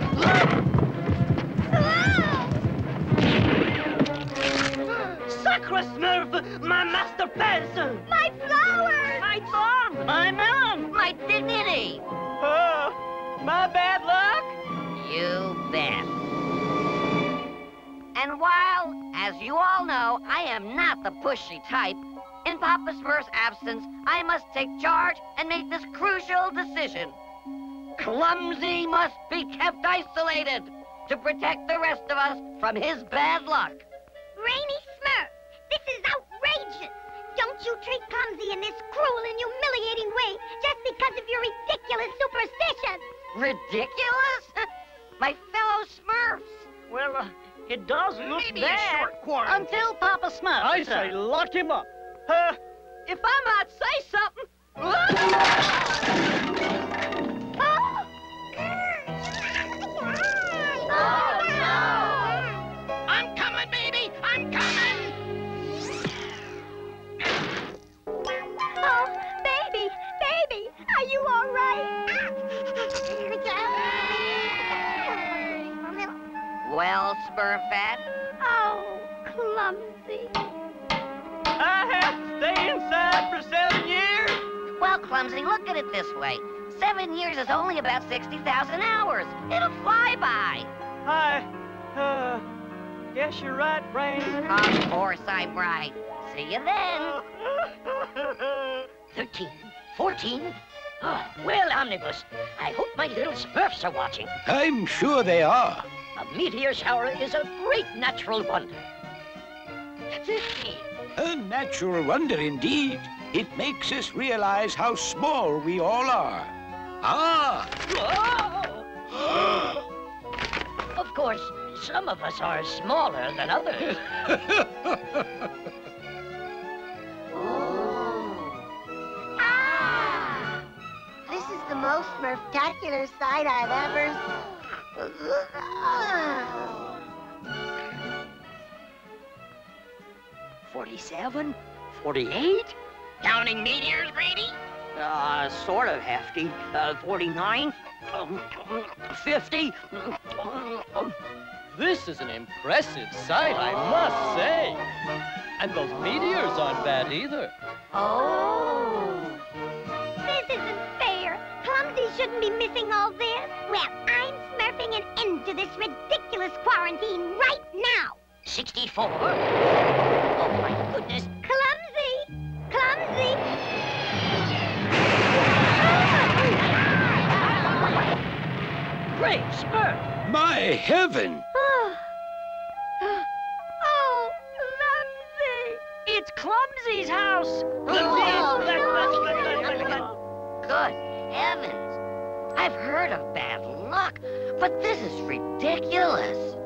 Sacre Smurf, my master pencil! My flowers! My thong! My melon! My dignity! Oh, my bad luck? You bet. And while, as you all know, I am not the pushy type, in Papa Smurf's absence, I must take charge and make this crucial decision. Clumsy must be kept isolated to protect the rest of us from his bad luck. Brainy Smurf, this is outrageous. Don't you treat Clumsy in this cruel and humiliating way just because of your ridiculous superstitions. Ridiculous? My fellow Smurfs. Well, uh... it does look Maybe bad. A short quarantine. Until Papa Smurf. I say lock him up. Uh, if I might say something. Oh. Oh, no. I'm coming, baby. I'm coming. Oh, baby, baby, are you all right? Well, Smurfette? Oh, Clumsy. I have to stay inside for seven years? Well, Clumsy, look at it this way. Seven years is only about sixty thousand hours. It'll fly by. I, uh, guess you're right, Brainy. Of course I'm right. See you then. Thirteen, fourteen. Oh, well, Omnibus, I hope my little Smurfs are watching. I'm sure they are. A meteor shower is a great natural wonder. Fifteen. A natural wonder indeed. It makes us realize how small we all are. Ah! Whoa! Of course, some of us are smaller than others. Oh. Ah! This is the most Smurftacular sight I've ever seen. Forty-seven? Forty-eight? Counting meteors, Greedy? Uh, sort of, Hefty. Uh, forty-nine? fifty? This is an impressive sight, I must say. And those meteors aren't bad either. Oh! This isn't fair. Clumsy shouldn't be missing all this. Well, I'm smurfing an end to this ridiculous quarantine right now. sixty-four? Oh, my goodness. Clumsy! Clumsy! Great Smurf! My heaven! Oh. Oh, Clumsy! It's Clumsy's house! Oh. Good heavens! I've heard of bad luck, but this is ridiculous.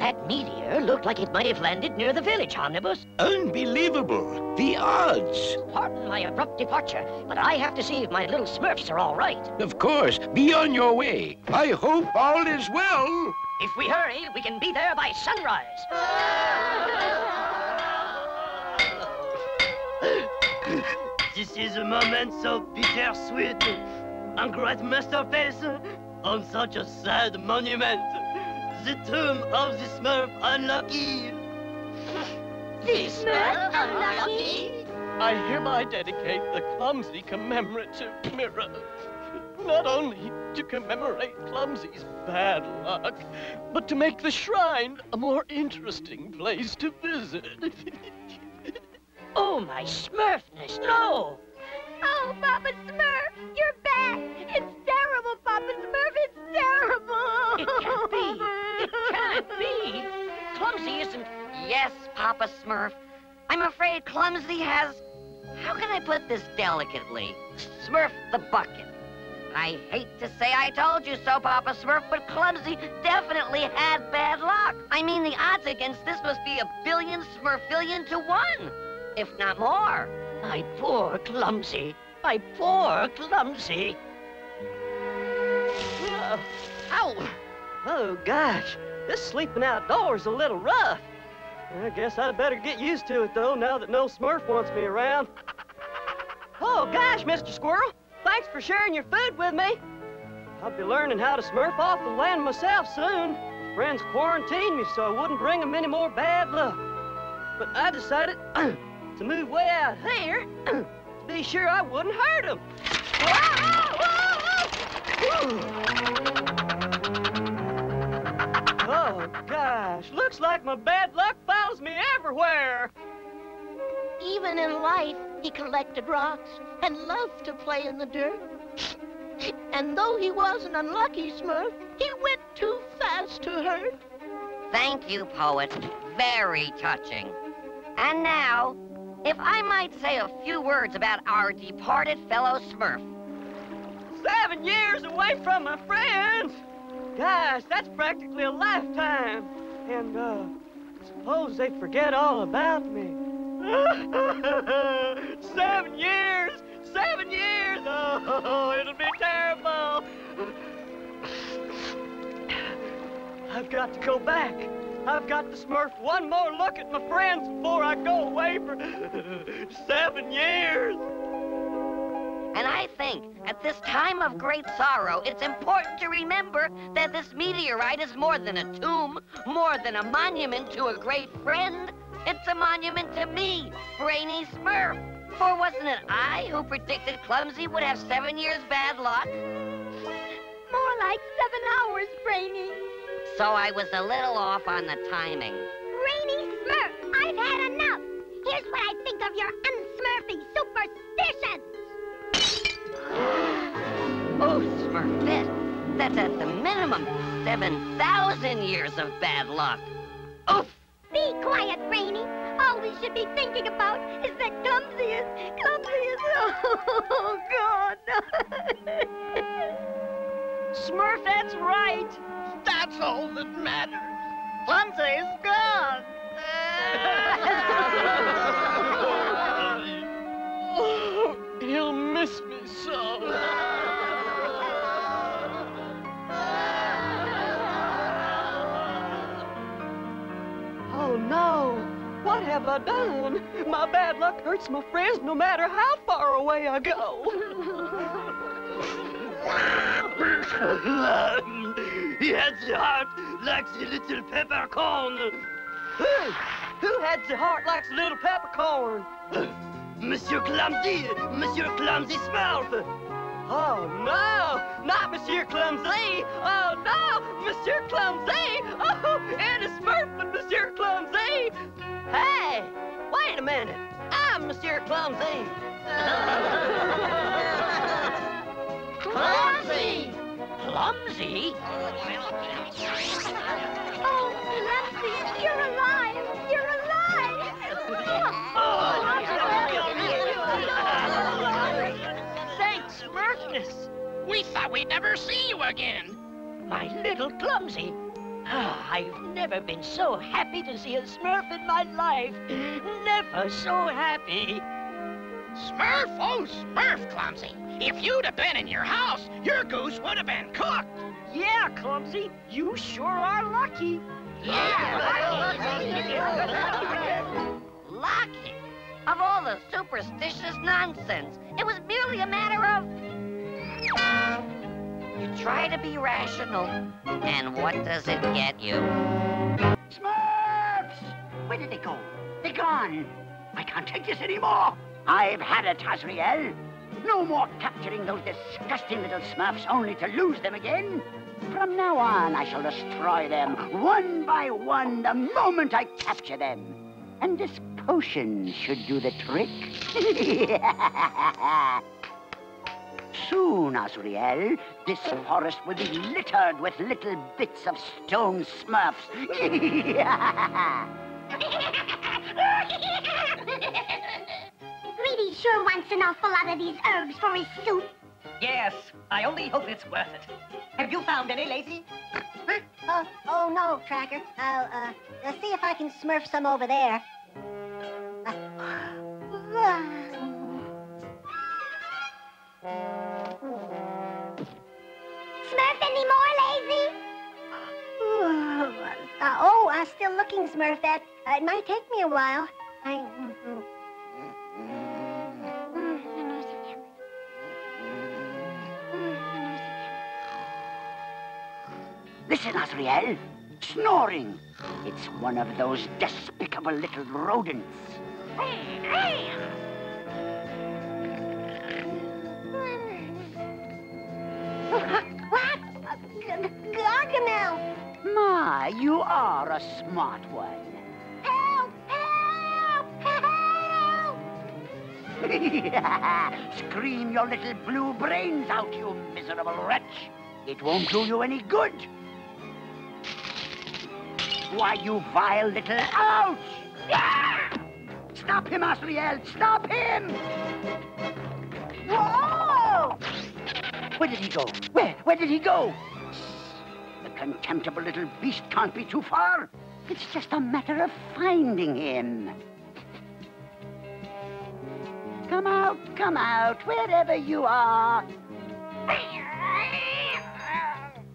That meteor looked like it might have landed near the village, Omnibus. Unbelievable! The odds! Pardon my abrupt departure, but I have to see if my little Smurfs are all right. Of course. Be on your way. I hope all is well. If we hurry, we can be there by sunrise. This is a moment so bittersweet. A great masterpiece on such a sad monument. The tomb of the Smurf Unlucky. The Smurf Unlucky? I hereby dedicate the Clumsy commemorative mirror. Not only to commemorate Clumsy's bad luck, but to make the shrine a more interesting place to visit. Oh, my Smurfness, no! Oh, Papa Smurf, you're back! It's terrible, Papa Smurf, it's terrible! It can't be! It can't be! Clumsy isn't... Yes, Papa Smurf. I'm afraid Clumsy has... How can I put this delicately? Smurf the bucket. I hate to say I told you so, Papa Smurf, but Clumsy definitely had bad luck. I mean, the odds against this must be a billion Smurfillion to one, if not more. My poor Clumsy. My poor Clumsy. Uh, ow! Oh, gosh. This sleeping outdoors a little rough. I guess I'd better get used to it, though, now that no Smurf wants me around. Oh, gosh, Mister Squirrel. Thanks for sharing your food with me. I'll be learning how to Smurf off the land myself soon. Friends quarantined me so I wouldn't bring them any more bad luck. But I decided... to move way out here, to be sure I wouldn't hurt him. Oh, gosh, looks like my bad luck follows me everywhere. Even in life, he collected rocks and loved to play in the dirt. And though he was an unlucky Smurf, he went too fast to hurt. Thank you, Poet. Very touching. And now, if I might say a few words about our departed fellow Smurf. Seven years away from my friends! Gosh, that's practically a lifetime. And, uh, suppose they forget all about me. Seven years! Seven years! Oh, it'll be terrible! I've got to go back. I've got to Smurf one more look at my friends before I go away for seven years. And I think, at this time of great sorrow, it's important to remember that this meteorite is more than a tomb, more than a monument to a great friend. It's a monument to me, Brainy Smurf. For wasn't it I who predicted Clumsy would have seven years bad luck? More like seven hours, Brainy. So I was a little off on the timing. Brainy Smurf, I've had enough. Here's what I think of your unsmurfy superstitions. Oh, Smurfette, that's at the minimum seven thousand years of bad luck. Oof! Be quiet, Brainy. All we should be thinking about is that Clumsy is... Clumsy is... Oh, God. Smurfette's right. That's all that matters. Clumsy is gone. Oh, he'll miss me so. Oh, no. What have I done? My bad luck hurts my friends no matter how far away I go. It's a heart like a little peppercorn. Who? Who had the heart like a little peppercorn? Monsieur Clumsy, Monsieur Clumsy Smurf. Oh, no, not Monsieur Clumsy. Oh, no, Monsieur Clumsy. Oh, it is Smurf and Monsieur Clumsy. Hey, wait a minute. I'm Monsieur Clumsy. Clumsy. Clumsy? Oh, Clumsy, you're alive. You're alive. Oh. Thanks, Smurfness. We thought we'd never see you again. My little Clumsy. Oh, I've never been so happy to see a Smurf in my life. Never so happy. Smurf, oh, Smurf, Clumsy. If you'd have been in your house, your goose would have been cooked. Yeah, Clumsy, you sure are lucky. Yeah, lucky. Lucky? Of all the superstitious nonsense, it was merely a matter of... You try to be rational, and what does it get you? Smurfs! Where did they go? They're gone. I can't take this anymore. I've had it, Azrael. No more capturing those disgusting little Smurfs only to lose them again. From now on, I shall destroy them one by one the moment I capture them. And this potion should do the trick. Soon, Azrael, this forest will be littered with little bits of stone Smurfs. Greedy sure wants an awful lot of these herbs for his soup. Yes, I only hope it's worth it. Have you found any, Lazy? Huh? Uh, oh, no, Tracker. I'll, uh, I'll see if I can smurf some over there. Uh, uh, Smurf any more, Lazy? Uh, oh, I'm uh, still looking, Smurfette. Uh, it might take me a while. I... Listen, Azrael. Snoring. It's one of those despicable little rodents. What? Gargamel! My, you are a smart one. Help! Help! Help! Scream your little blue brains out, you miserable wretch. It won't do you any good. Why, you vile little... Ouch! Ah! Stop him, Azrael! Stop him! Whoa! Where did he go? Where? Where did he go? The contemptible little beast can't be too far. It's just a matter of finding him. Come out, come out, wherever you are.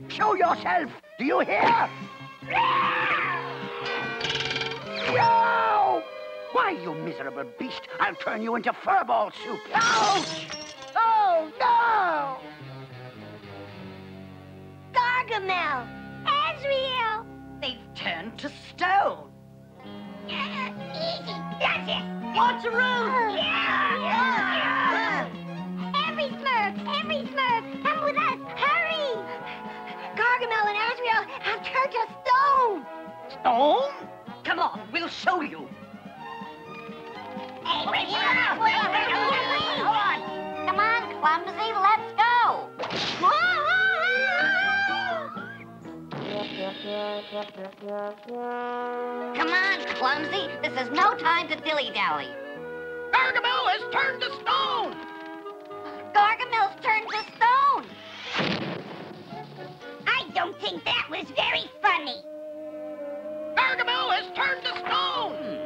Show yourself. Do you hear? No! Why, you miserable beast, I'll turn you into furball soup. Ouch! Oh! Oh, no! Gargamel! Azrael! They've turned to stone. Easy, that's it! What's a room? Yeah! Yeah! Every Smurf, every Smurf, come with us, hurry! Gargamel and Azrael have turned to stone! Stone? Come on, we'll show you. Hey, wait, yeah, wait, wait, wait, wait, wait, wait. Hold on. Come on, Clumsy, let's go. Come on, Clumsy, this is no time to dilly-dally. Gargamel has turned to stone. Gargamel's turned to stone. I don't think that was very funny. Gargamel has turned to stone.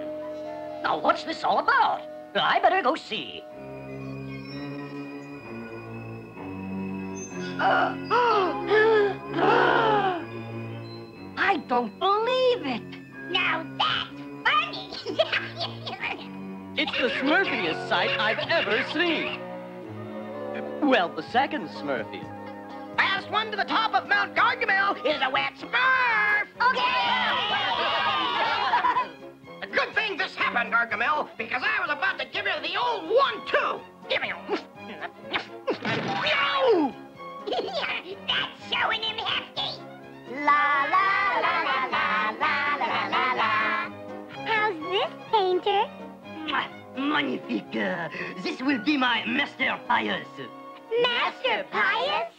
Now, what's this all about? I better go see. Uh, I don't believe it. Now, that's funny. It's the smurfiest sight I've ever seen. Well, the second smurfiest. Last one to the top of Mount Gargamel is a wet smurf. Okay. Good thing this happened, Gargamel, because I was about to give you the old one-two. Give me no! That's showing him, Hefty. La la la la la la la la la. How's this, Painter? Magnifique. Uh, this will be my Master Pious. Master Pious?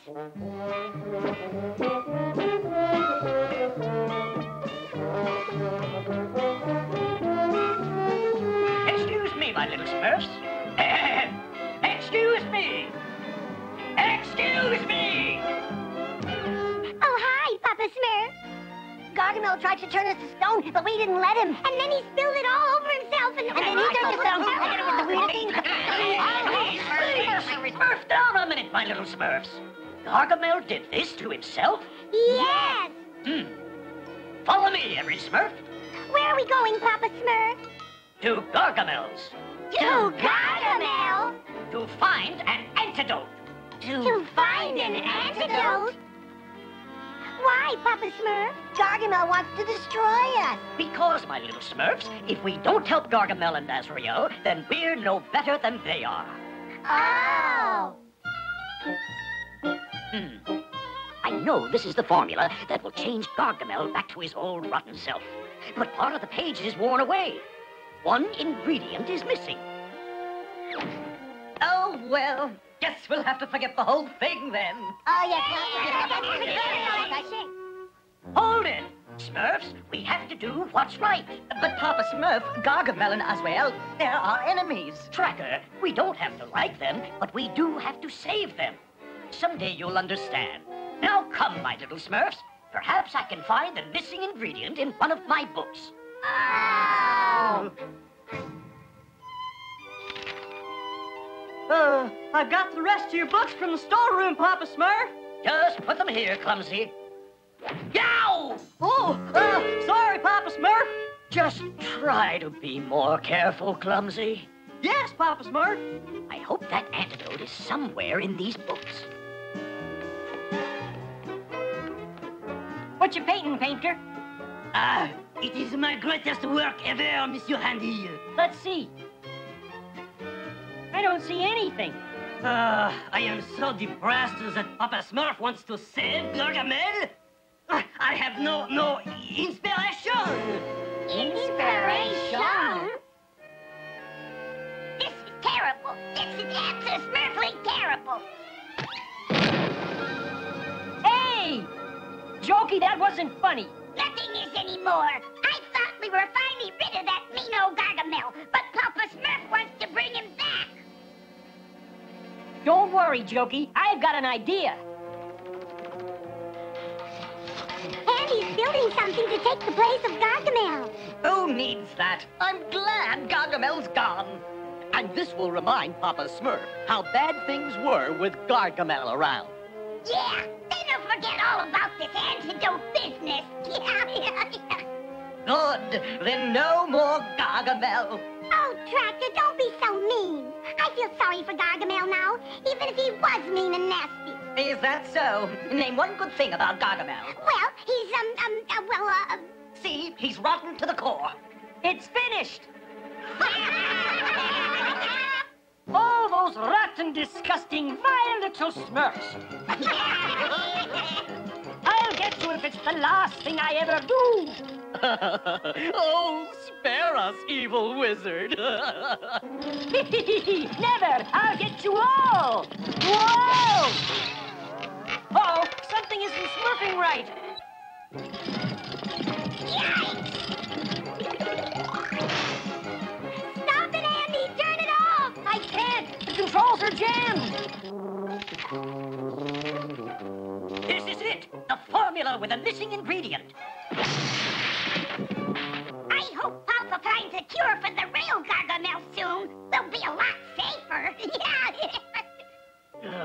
My little Smurfs. Excuse me. Excuse me. Oh, hi, Papa Smurf. Gargamel tried to turn us to stone, but we didn't let him. And then he spilled it all over himself. And, and then he turned to stone. Smurf down a minute, my little Smurfs. Gargamel did this to himself? Yes. Hmm. Follow me, every Smurf. Where are we going, Papa Smurf? To Gargamel's. To Gargamel? To find an antidote. To, to find an antidote? Why, Papa Smurf? Gargamel wants to destroy us. Because, my little Smurfs, if we don't help Gargamel and Azrael, then we're no better than they are. Oh! Hmm. I know this is the formula that will change Gargamel back to his old rotten self. But part of the page is worn away. One ingredient is missing. Oh, well, guess we'll have to forget the whole thing then. Oh, yes, yes, yes. Hold it, Smurfs. We have to do what's right. But Papa Smurf, Gargamel and Azrael, they're our enemies. Tracker, we don't have to like them, but we do have to save them. Someday you'll understand. Now come, my little Smurfs. Perhaps I can find the missing ingredient in one of my books. Oh. Uh, I've got the rest of your books from the storeroom, Papa Smurf. Just put them here, Clumsy. Yow! Oh, uh, sorry, Papa Smurf. Just try to be more careful, Clumsy. Yes, Papa Smurf. I hope that antidote is somewhere in these books. What you painting, Painter? Ah. Uh, It is my greatest work ever, Monsieur Handy. Let's see. I don't see anything. Uh, I am so depressed that Papa Smurf wants to save Gargamel. I have no, no inspiration. Inspiration? This is terrible. This is absolutely smurfly terrible. Hey! Jokey, that wasn't funny. Nothing is anymore. I thought we were finally rid of that mean old Gargamel, but Papa Smurf wants to bring him back. Don't worry, Jokey. I've got an idea. Andy's building something to take the place of Gargamel. Who needs that? I'm glad Gargamel's gone. And this will remind Papa Smurf how bad things were with Gargamel around. Yeah, they don't forget all about this antidote business. Good, then no more Gargamel. Oh, Tracker, don't be so mean. I feel sorry for Gargamel now, even if he was mean and nasty. Is that so? Name one good thing about Gargamel. Well, he's, um, um, uh, well, uh... Um... See? He's rotten to the core. It's finished. All those rotten, disgusting, vile little Smurfs. I'll get you if it's the last thing I ever do. Oh, spare us, evil wizard. Never! I'll get you all! Whoa! Uh-oh, something isn't smurfing right. Yikes! Stop it, Andy! Turn it off! I can't! The controls are jammed! This is it! The formula with a missing ingredient! I hope Papa finds a cure for the real Gargamel soon. We'll be a lot safer. Yeah.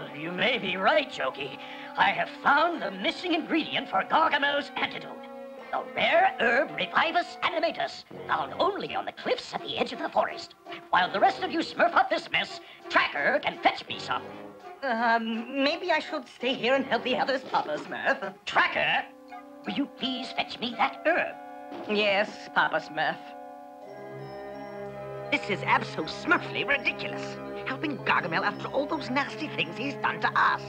uh, you may be right, Jokey. I have found the missing ingredient for Gargamel's antidote. The rare herb Revivus animatus, found only on the cliffs at the edge of the forest. While the rest of you smurf up this mess, Tracker can fetch me some. Um, maybe I should stay here and help the others, Papa Smurf. Tracker, will you please fetch me that herb? Yes, Papa Smurf. This is absolutely smurfly ridiculous. Helping Gargamel after all those nasty things he's done to us.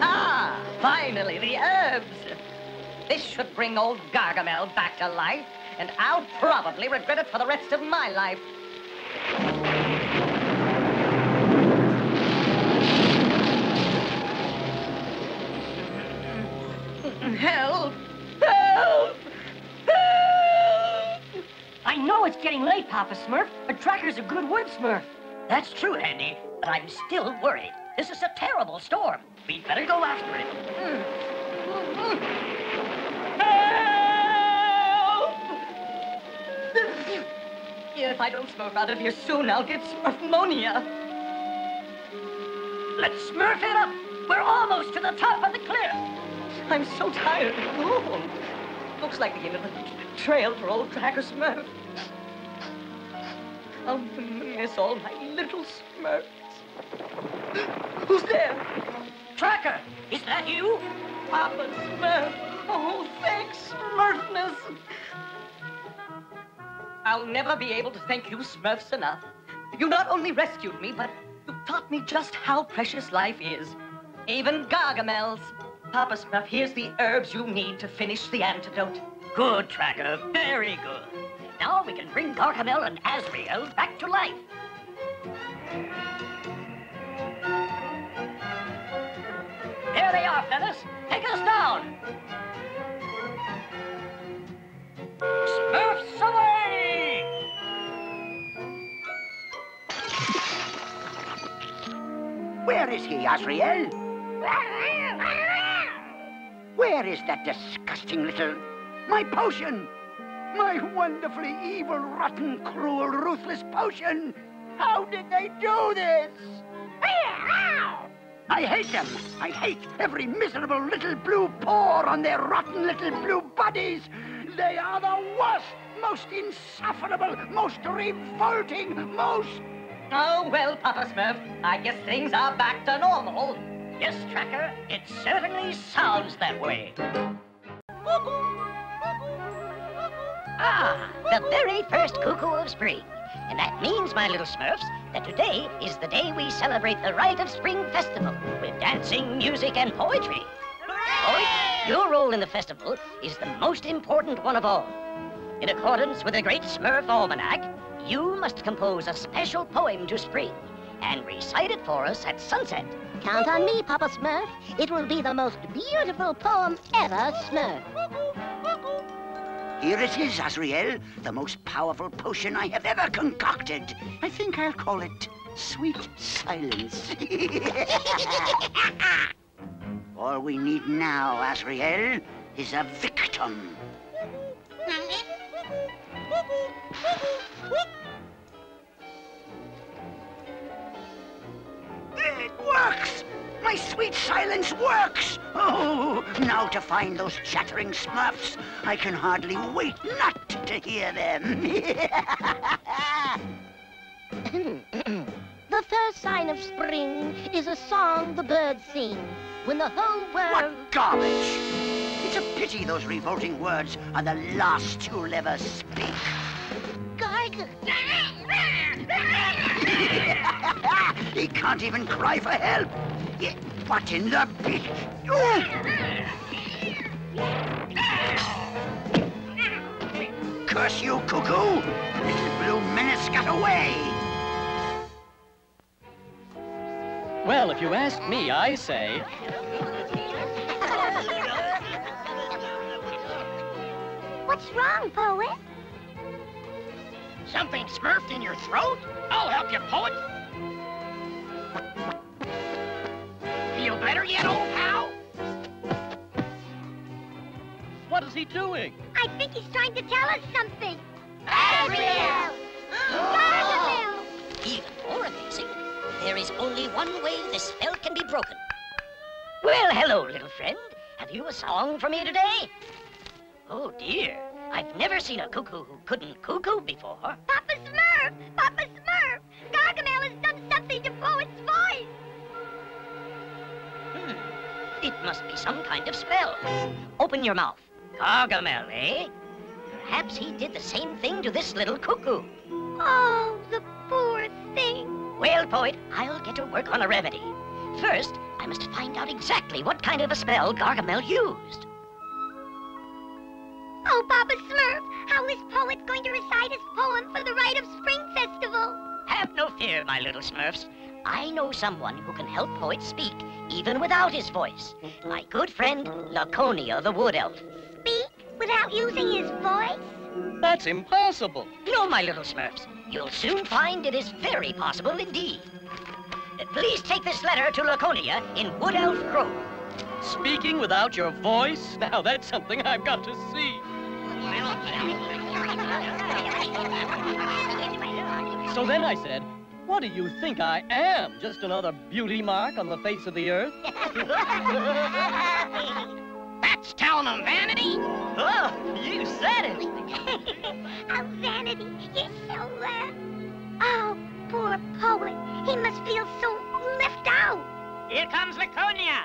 Ah, finally the herbs. This should bring old Gargamel back to life. And I'll probably regret it for the rest of my life. Help! Help! Help! I know it's getting late, Papa Smurf, but Tracker's a good wood smurf. That's true, Handy, but I'm still worried. This is a terrible storm. We'd better go after it. Mm. Mm-hmm. If I don't smurf out of here soon, I'll get smurfmonia. Let's smurf it up. We're almost to the top of the cliff. I'm so tired. Oh, looks like the end of the trail for old Tracker Smurf. I'll miss all my little Smurfs. Who's there? Tracker, is that you? Papa Smurf. Oh, thanks, Smurfness. I'll never be able to thank you, Smurfs, enough. You not only rescued me, but you taught me just how precious life is. Even Gargamel's. Papa Smurf, here's the herbs you need to finish the antidote. Good, Tracker. Very good. Now we can bring Gargamel and Azrael back to life. There they are, fellas. Take us down. Smurfs away! Where is he, Azrael? Where is that disgusting little... My potion! My wonderfully evil, rotten, cruel, ruthless potion! How did they do this? I hate them! I hate every miserable little blue pore on their rotten little blue bodies! They are the worst, most insufferable, most revolting, most... Oh, well, Papa Smurf, I guess things are back to normal. Yes, Tracker, it certainly sounds that way. Ah, the very first cuckoo of spring. And that means, my little Smurfs, that today is the day we celebrate the Rite of Spring Festival with dancing, music, and poetry. Poet, your role in the festival is the most important one of all. In accordance with the Great Smurf Almanac, you must compose a special poem to Spring and recite it for us at sunset. Count on me, Papa Smurf. It will be the most beautiful poem ever, Smurf. Here it is, Azrael, the most powerful potion I have ever concocted. I think I'll call it Sweet Silence. All we need now, Azrael, is a victim. sweet silence works! Oh, now to find those chattering Smurfs. I can hardly wait not to hear them. The first sign of spring is a song the birds sing, when the whole world... What garbage! It's a pity those revolting words are the last you'll ever speak. Garg... He can't even cry for help! What in the bitch? Oh. Curse you, cuckoo! Little blue menace got away! Well, if you ask me, I say... What's wrong, Poet? Something smurfed in your throat? I'll help you, Poet. Feel better yet, old pal? What is he doing? I think he's trying to tell us something. Azrael! Gargamel! Even more amazing. There is only one way this spell can be broken. Well, hello, little friend. Have you a song for me today? Oh, dear. I've never seen a cuckoo who couldn't cuckoo before. Papa Smurf! Papa Smurf! Gargamel has done something to Poet's voice! Hmm. It must be some kind of spell. Open your mouth. Gargamel, eh? Perhaps he did the same thing to this little cuckoo. Oh, the poor thing. Well, Poet, I'll get to work on a remedy. First, I must find out exactly what kind of a spell Gargamel used. Oh, Papa Smurf, how is Poet going to recite his poem for the Rite of Spring Festival? Have no fear, my little Smurfs. I know someone who can help Poet speak, even without his voice. My good friend, Laconia the Wood Elf. Speak without using his voice? That's impossible. No, my little Smurfs. You'll soon find it is very possible indeed. Please take this letter to Laconia in Wood Elf Grove. Speaking without your voice? Now that's something I've got to see. So then I said, what do you think I am? Just another beauty mark on the face of the earth? That's telling them Vanity? Oh, you said it. Oh, Vanity, you're so loud. Oh, poor Poet. He must feel so left out. Here comes Laconia.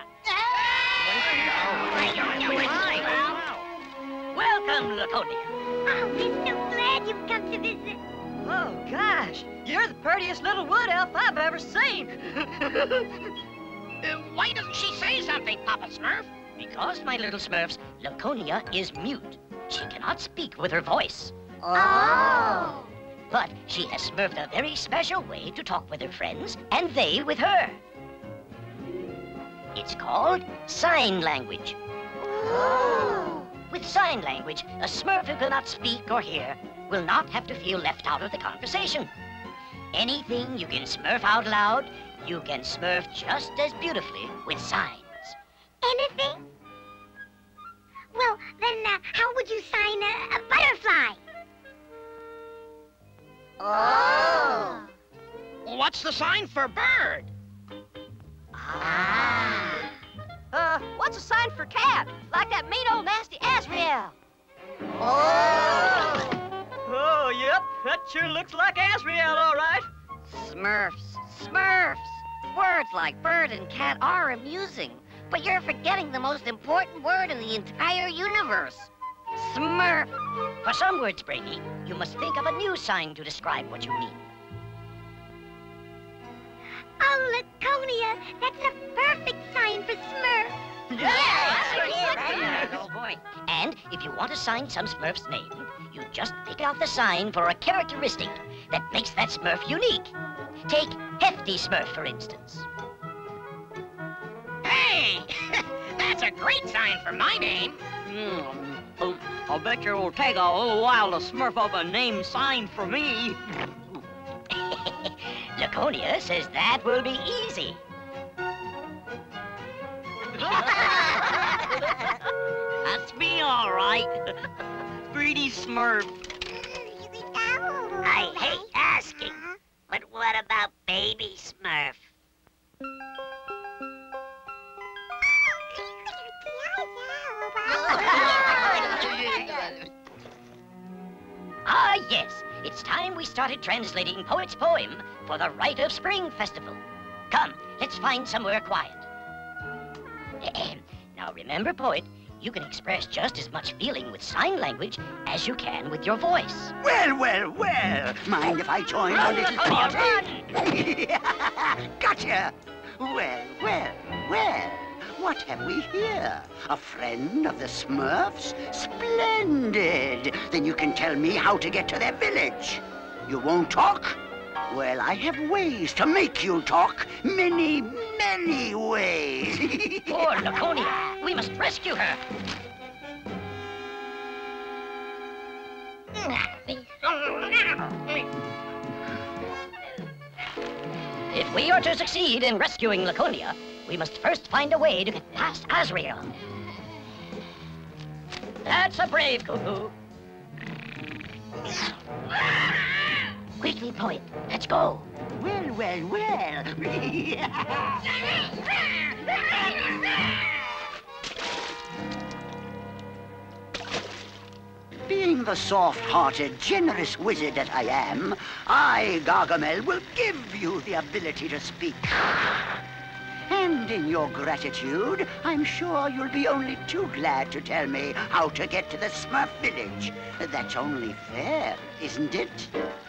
Welcome, Laconia. Oh, we're so glad you've come to visit. Oh, gosh. You're the prettiest little wood elf I've ever seen. uh, why doesn't she say something, Papa Smurf? Because, my little Smurfs, Laconia is mute. She cannot speak with her voice. Oh! But she has smurfed a very special way to talk with her friends, and they with her. It's called sign language. Oh! With sign language, a Smurf who cannot speak or hear will not have to feel left out of the conversation. Anything you can Smurf out loud, you can Smurf just as beautifully with signs. Anything? Well, then, uh, how would you sign a, a butterfly? Oh! What's the sign for bird? Ah! Uh, what's a sign for cat? Like that mean old nasty Azrael. Oh! Oh, yep, that sure looks like Azrael, all right. Smurfs, Smurfs! Words like bird and cat are amusing. But you're forgetting the most important word in the entire universe. Smurf. For some words, Brainy, you must think of a new sign to describe what you mean. Oh, Laconia, that's a perfect sign for Smurf. Yes! Yes. Oh, boy. And if you want to sign some Smurf's name, you just pick out the sign for a characteristic that makes that Smurf unique. Take Hefty Smurf, for instance. Hey! That's a great sign for my name. Mm, oh, I'll bet you it'll take a little while to smurf up a name sign for me. Laconia says that will be easy. That's me, all right. Greedy Smurf. I hate asking, but what about Baby Smurf? Ah, yes. It's time we started translating Poet's poem for the Rite of Spring Festival. Come, let's find somewhere quiet. Now, remember, Poet, you can express just as much feeling with sign language as you can with your voice. Well, well, well. Mind if I join our little party? Gotcha. Well, well, well. What have we here? A friend of the Smurfs? Splendid! Then you can tell me how to get to their village. You won't talk? Well, I have ways to make you talk. Many, many ways. Poor Laconia. We must rescue her. If we are to succeed in rescuing Laconia, we must first find a way to get past Azrael. That's a brave cuckoo. Quickly, Poet, let's go. Well, well, well. Being the soft-hearted, generous wizard that I am, I, Gargamel, will give you the ability to speak. And in your gratitude, I'm sure you'll be only too glad to tell me how to get to the Smurf village. That's only fair, isn't it?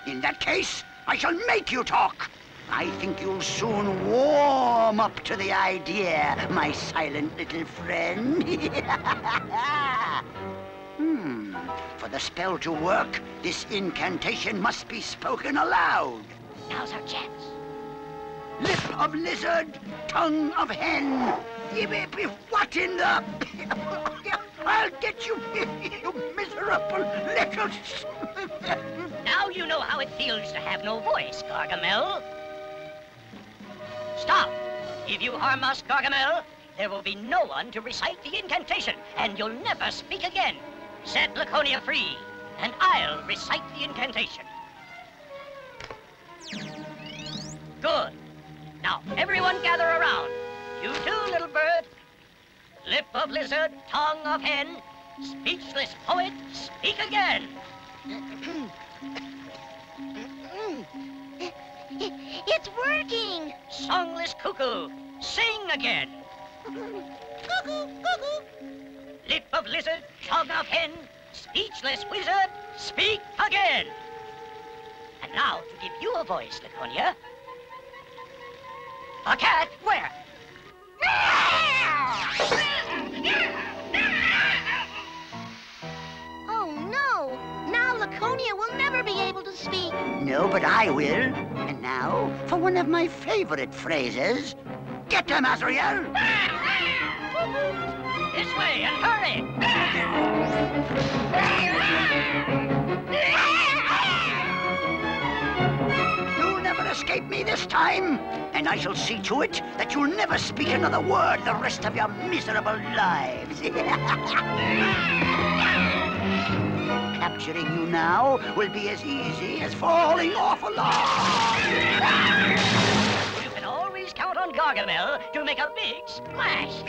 In that case, I shall make you talk. I think you'll soon warm up to the idea, my silent little friend. hmm. For the spell to work, this incantation must be spoken aloud. Now's our chance. Lip of lizard, tongue of hen. What in the... I'll get you, you miserable little... Now you know how it feels to have no voice, Gargamel. Stop. If you harm us, Gargamel, there will be no one to recite the incantation, and you'll never speak again. Set Laconia free, and I'll recite the incantation. Good. Now, everyone gather around. You too, little bird. Lip of lizard, tongue of hen. Speechless poet, speak again. It's working. Songless cuckoo, sing again. Cuckoo, cuckoo. Lip of lizard, tongue of hen. Speechless wizard, speak again. And now, to give you a voice, Laconia. A cat? Where? Oh, no. Now Laconia will never be able to speak. No, but I will. And now, for one of my favorite phrases. Get them, Azrael! This way, and hurry! You'll never escape me this time. And I shall see to it that you'll never speak another word the rest of your miserable lives. Capturing you now will be as easy as falling off a log. You can always count on Gargamel to make a big splash.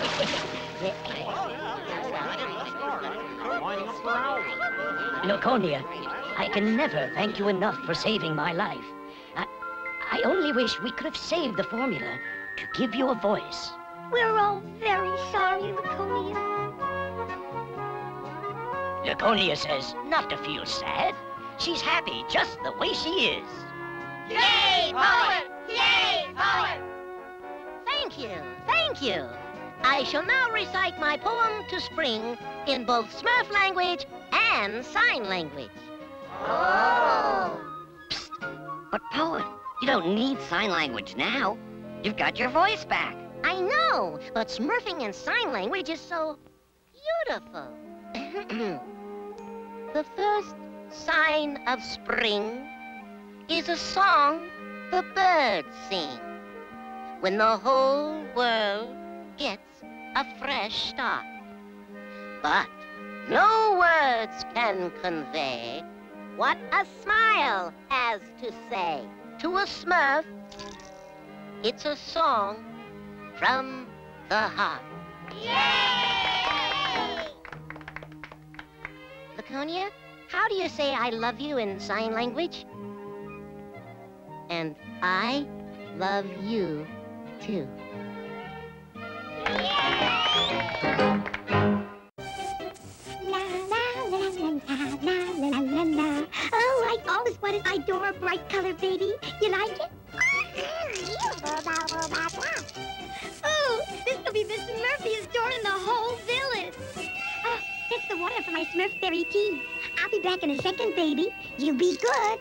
Laconia, I can never thank you enough for saving my life. I only wish we could have saved the formula to give you a voice. We're all very sorry, Laconia. Laconia says not to feel sad. She's happy just the way she is. Yay, Poet! Yay, Poet! Thank you, thank you. I shall now recite my poem to Spring in both Smurf language and sign language. Oh! Psst, but Poet, you don't need sign language now. You've got your voice back. I know, but smurfing in sign language is so beautiful. The first sign of spring is a song the birds sing when the whole world gets a fresh start. But no words can convey what a smile has to say. To a Smurf, it's a song from the heart. Yay! Laconia, How do you say I love you in sign language? And I love you, too. Yay! Oh, I always wanted my Dora bright color baby. You like it? Oh, this will be Miss Murphy's door in the whole village. Oh, it's the water for my Smurfberry tea. I'll be back in a second, baby. You be good.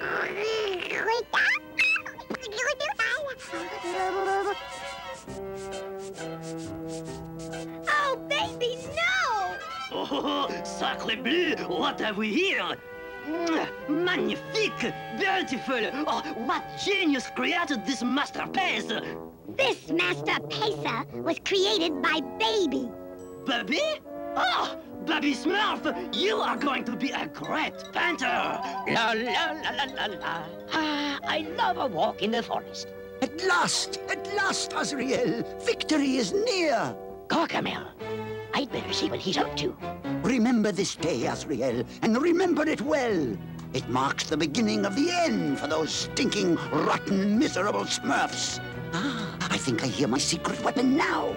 Oh, baby, no! Oh, sacre bleu, what have we here? Magnifique, beautiful! Oh, what genius created this masterpiece? This masterpiece was created by Baby. Baby? Oh, Baby Smurf, you are going to be a great painter. La la la la la la. Ah, I love a walk in the forest. At last, at last, Azrael, victory is near. Gargamel, I'd better see what he's up to. Remember this day, Azrael, and remember it well. It marks the beginning of the end for those stinking, rotten, miserable Smurfs. Ah, I think I hear my secret weapon now.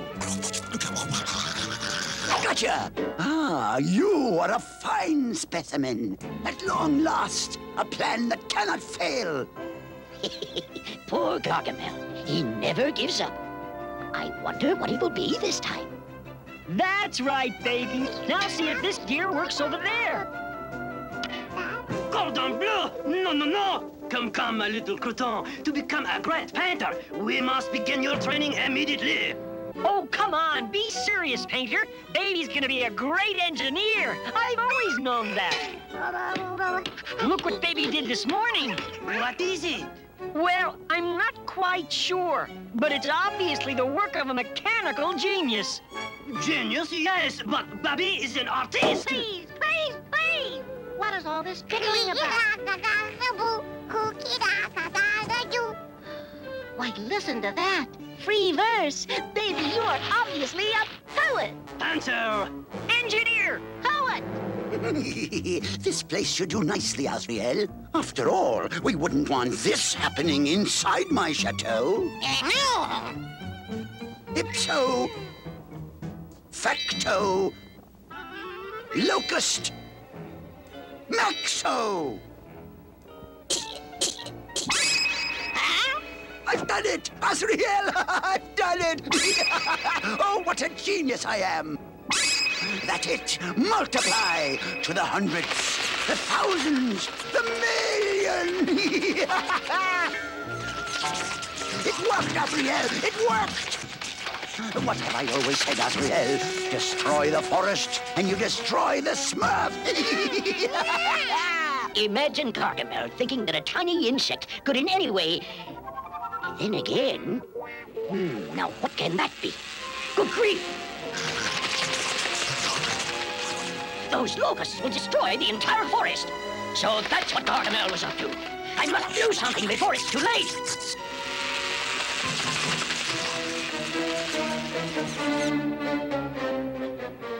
Gotcha! Ah, you are a fine specimen. At long last, a plan that cannot fail. Poor Gargamel. He never gives up. I wonder what it will be this time. That's right, baby. Now see if this gear works over there. Cordon bleu! No, no, no! Come, come, my little cretin. To become a great painter, we must begin your training immediately. Oh, come on. Be serious, Painter. Baby's gonna be a great engineer. I've always known that. Look what Baby did this morning. What is it? Well, I'm not quite sure, but it's obviously the work of a mechanical genius. Genius, yes, but Baby is an artist. Please, please, please. What is all this pickling about? Why, listen to that. Free verse. Baby, you are obviously a poet. Answer. Engineer. Poet. This place should do nicely, Azrael. After all, we wouldn't want this happening inside my chateau. Ipso. Facto. Locust. Maxo. I've done it! Azrael! I've done it! Oh, what a genius I am! That's it! Multiply to the hundreds, the thousands, the million! It worked, Azrael! It worked! What have I always said, Azrael? Destroy the forest, and you destroy the Smurf! Imagine Gargamel thinking that a tiny insect could in any way... Then again, hmm, now what can that be? Good grief! Those locusts will destroy the entire forest. So that's what Gargamel was up to. I must do something before it's too late.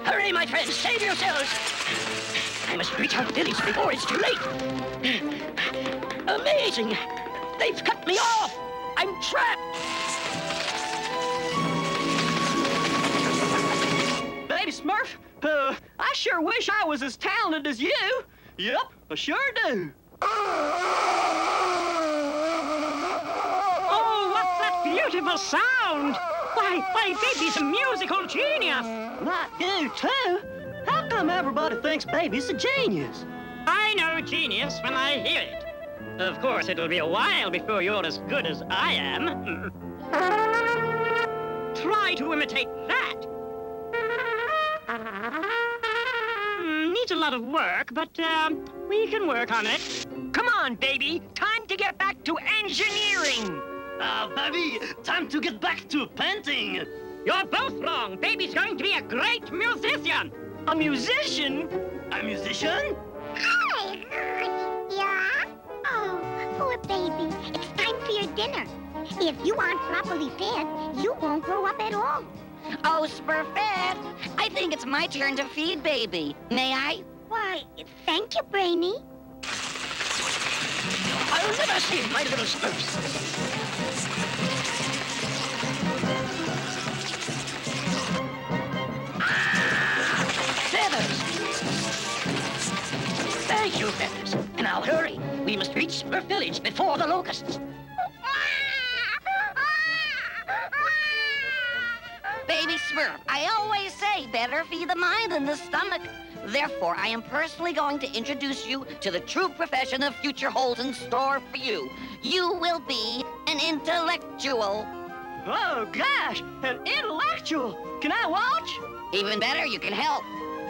Hurry, my friends, save yourselves. I must reach our village before it's too late. Amazing! They've cut me off. I'm trapped! Baby Smurf, uh, I sure wish I was as talented as you. Yep, I sure do. Oh, what's that beautiful sound? Why, why, Baby's a musical genius. Like you, too. How come everybody thinks Baby's a genius? I know genius when I hear it. Of course, it'll be a while before you're as good as I am. Try to imitate that. Needs a lot of work, but um, we can work on it. Come on, Baby. Time to get back to engineering. Ah, uh, Baby, time to get back to painting. You're both wrong. Baby's going to be a great musician. A musician? A musician? Baby, it's time for your dinner. If you aren't properly fed, you won't grow up at all. Oh, Smurfette, I think it's my turn to feed Baby. May I? Why, thank you, Brainy. I'll never see my little Smurfs. Ah! Feathers! Thank you, Feathers. And I'll hurry. We must reach Smurf Village before the locusts. Baby Smurf, I always say better feed the mind than the stomach. Therefore, I am personally going to introduce you to the true profession of future holds in store for you. You will be an intellectual. Oh, gosh, an intellectual. Can I watch? Even better, you can help.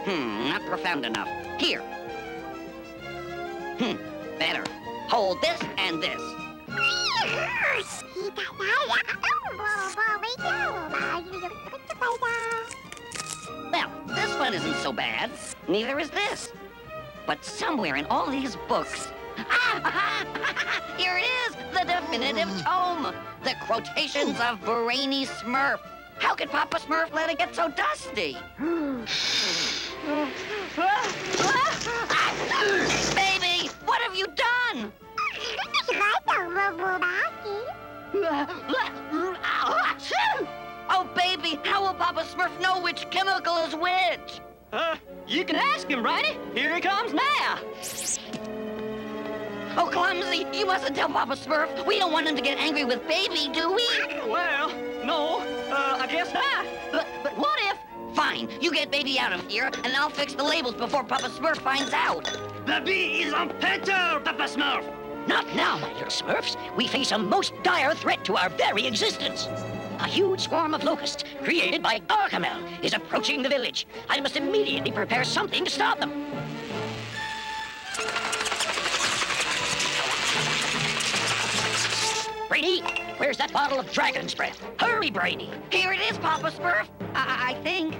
Hmm, not profound enough. Here. Hmm, better. Hold this and this. Well, this one isn't so bad. Neither is this. But somewhere in all these books... Here it is, the definitive tome. The quotations of Brainy Smurf. How could Papa Smurf let it get so dusty? Baby, what have you done? Oh, baby, how will Papa Smurf know which chemical is which? Uh, you can ask him, Brainy. Here he comes now. Oh, Clumsy, you mustn't tell Papa Smurf. We don't want him to get angry with Baby, do we? Well, no, uh, I guess not. But, but what if... Fine, you get Baby out of here, and I'll fix the labels before Papa Smurf finds out. Baby is on Painter, Papa Smurf. Not now, my little Smurfs. We face a most dire threat to our very existence. A huge swarm of locusts, created by Gargamel, is approaching the village. I must immediately prepare something to stop them. Brainy, where's that bottle of dragon's breath? Hurry, Brainy. Here it is, Papa Smurf. I, I think.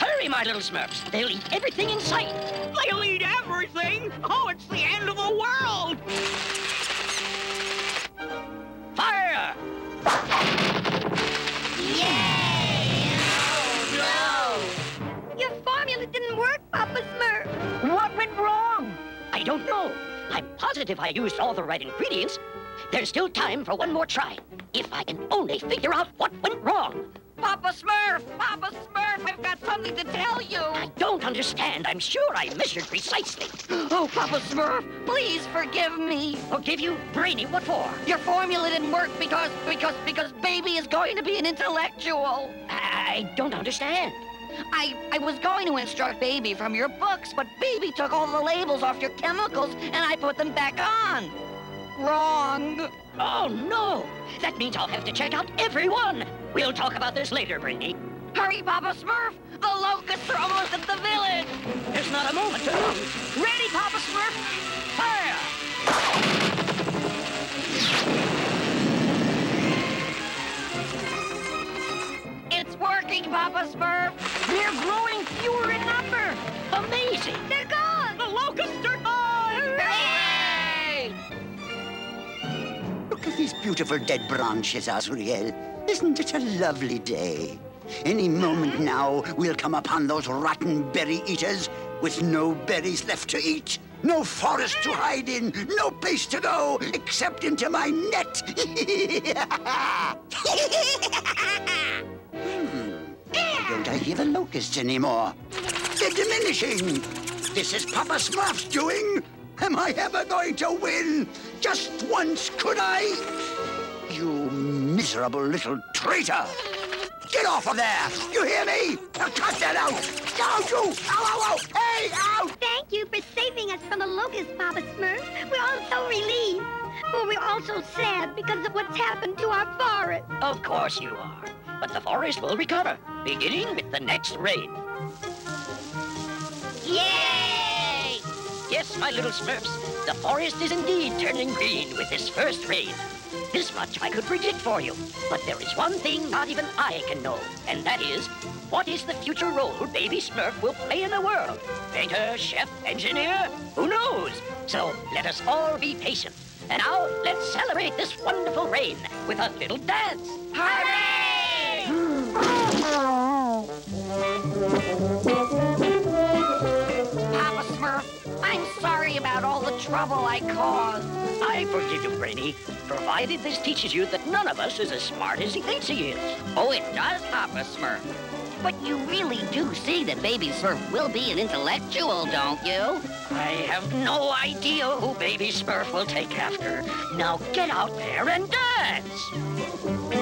Hurry, my little Smurfs. They'll eat everything in sight. They'll eat everything? Oh, it's the end of the world! Fire! Yay! Oh, no! Your formula didn't work, Papa Smurf. What went wrong? I don't know. I'm positive I used all the right ingredients. There's still time for one more try. If I can only figure out what went wrong. Papa Smurf! Papa Smurf! I've got something to tell you! I don't understand. I'm sure I measured precisely. Oh, Papa Smurf, please forgive me. Forgive you? Brainy, what for? Your formula didn't work because, because, because Baby is going to be an intellectual. I don't understand. I, I was going to instruct Baby from your books, but Baby took all the labels off your chemicals, and I put them back on. Wrong. Oh, no. That means I'll have to check out everyone. We'll talk about this later, Brainy. Hurry, Papa Smurf. The locusts are almost at the village. There's not a moment to lose. Ready, Papa Smurf? Fire! It's working, Papa Smurf. They're growing fewer in number. Amazing. They're gone. The locusts are gone. Hooray! Look at these beautiful dead branches, Azrael. Isn't it a lovely day? Any moment now, we'll come upon those rotten berry eaters with no berries left to eat, no forest to hide in, no place to go except into my net. hmm. Why don't I hear the locusts anymore? They're diminishing. This is Papa Smurf's doing. Am I ever going to win? Just once, could I? You miserable little traitor! Get off of there! You hear me? Now cut that out! Don't you! Ow, ow, ow! Hey, ow! Thank you for saving us from the locusts, Papa Smurf. We're all so relieved. But we're also sad because of what's happened to our forest. Of course you are. But the forest will recover, beginning with the next rain. Yay! Yes, my little Smurfs, the forest is indeed turning green with this first rain. This much I could predict for you, but there is one thing not even I can know, and that is, what is the future role Baby Smurf will play in the world? Painter, chef, engineer? Who knows? So let us all be patient. And now, let's celebrate this wonderful rain with a little dance. Hooray! all the trouble I caused. I forgive you, Brainy, provided this teaches you that none of us is as smart as he thinks he is. Oh, it does, Papa Smurf. But you really do see that Baby Smurf will be an intellectual, don't you? I have no idea who Baby Smurf will take after. Now get out there and dance!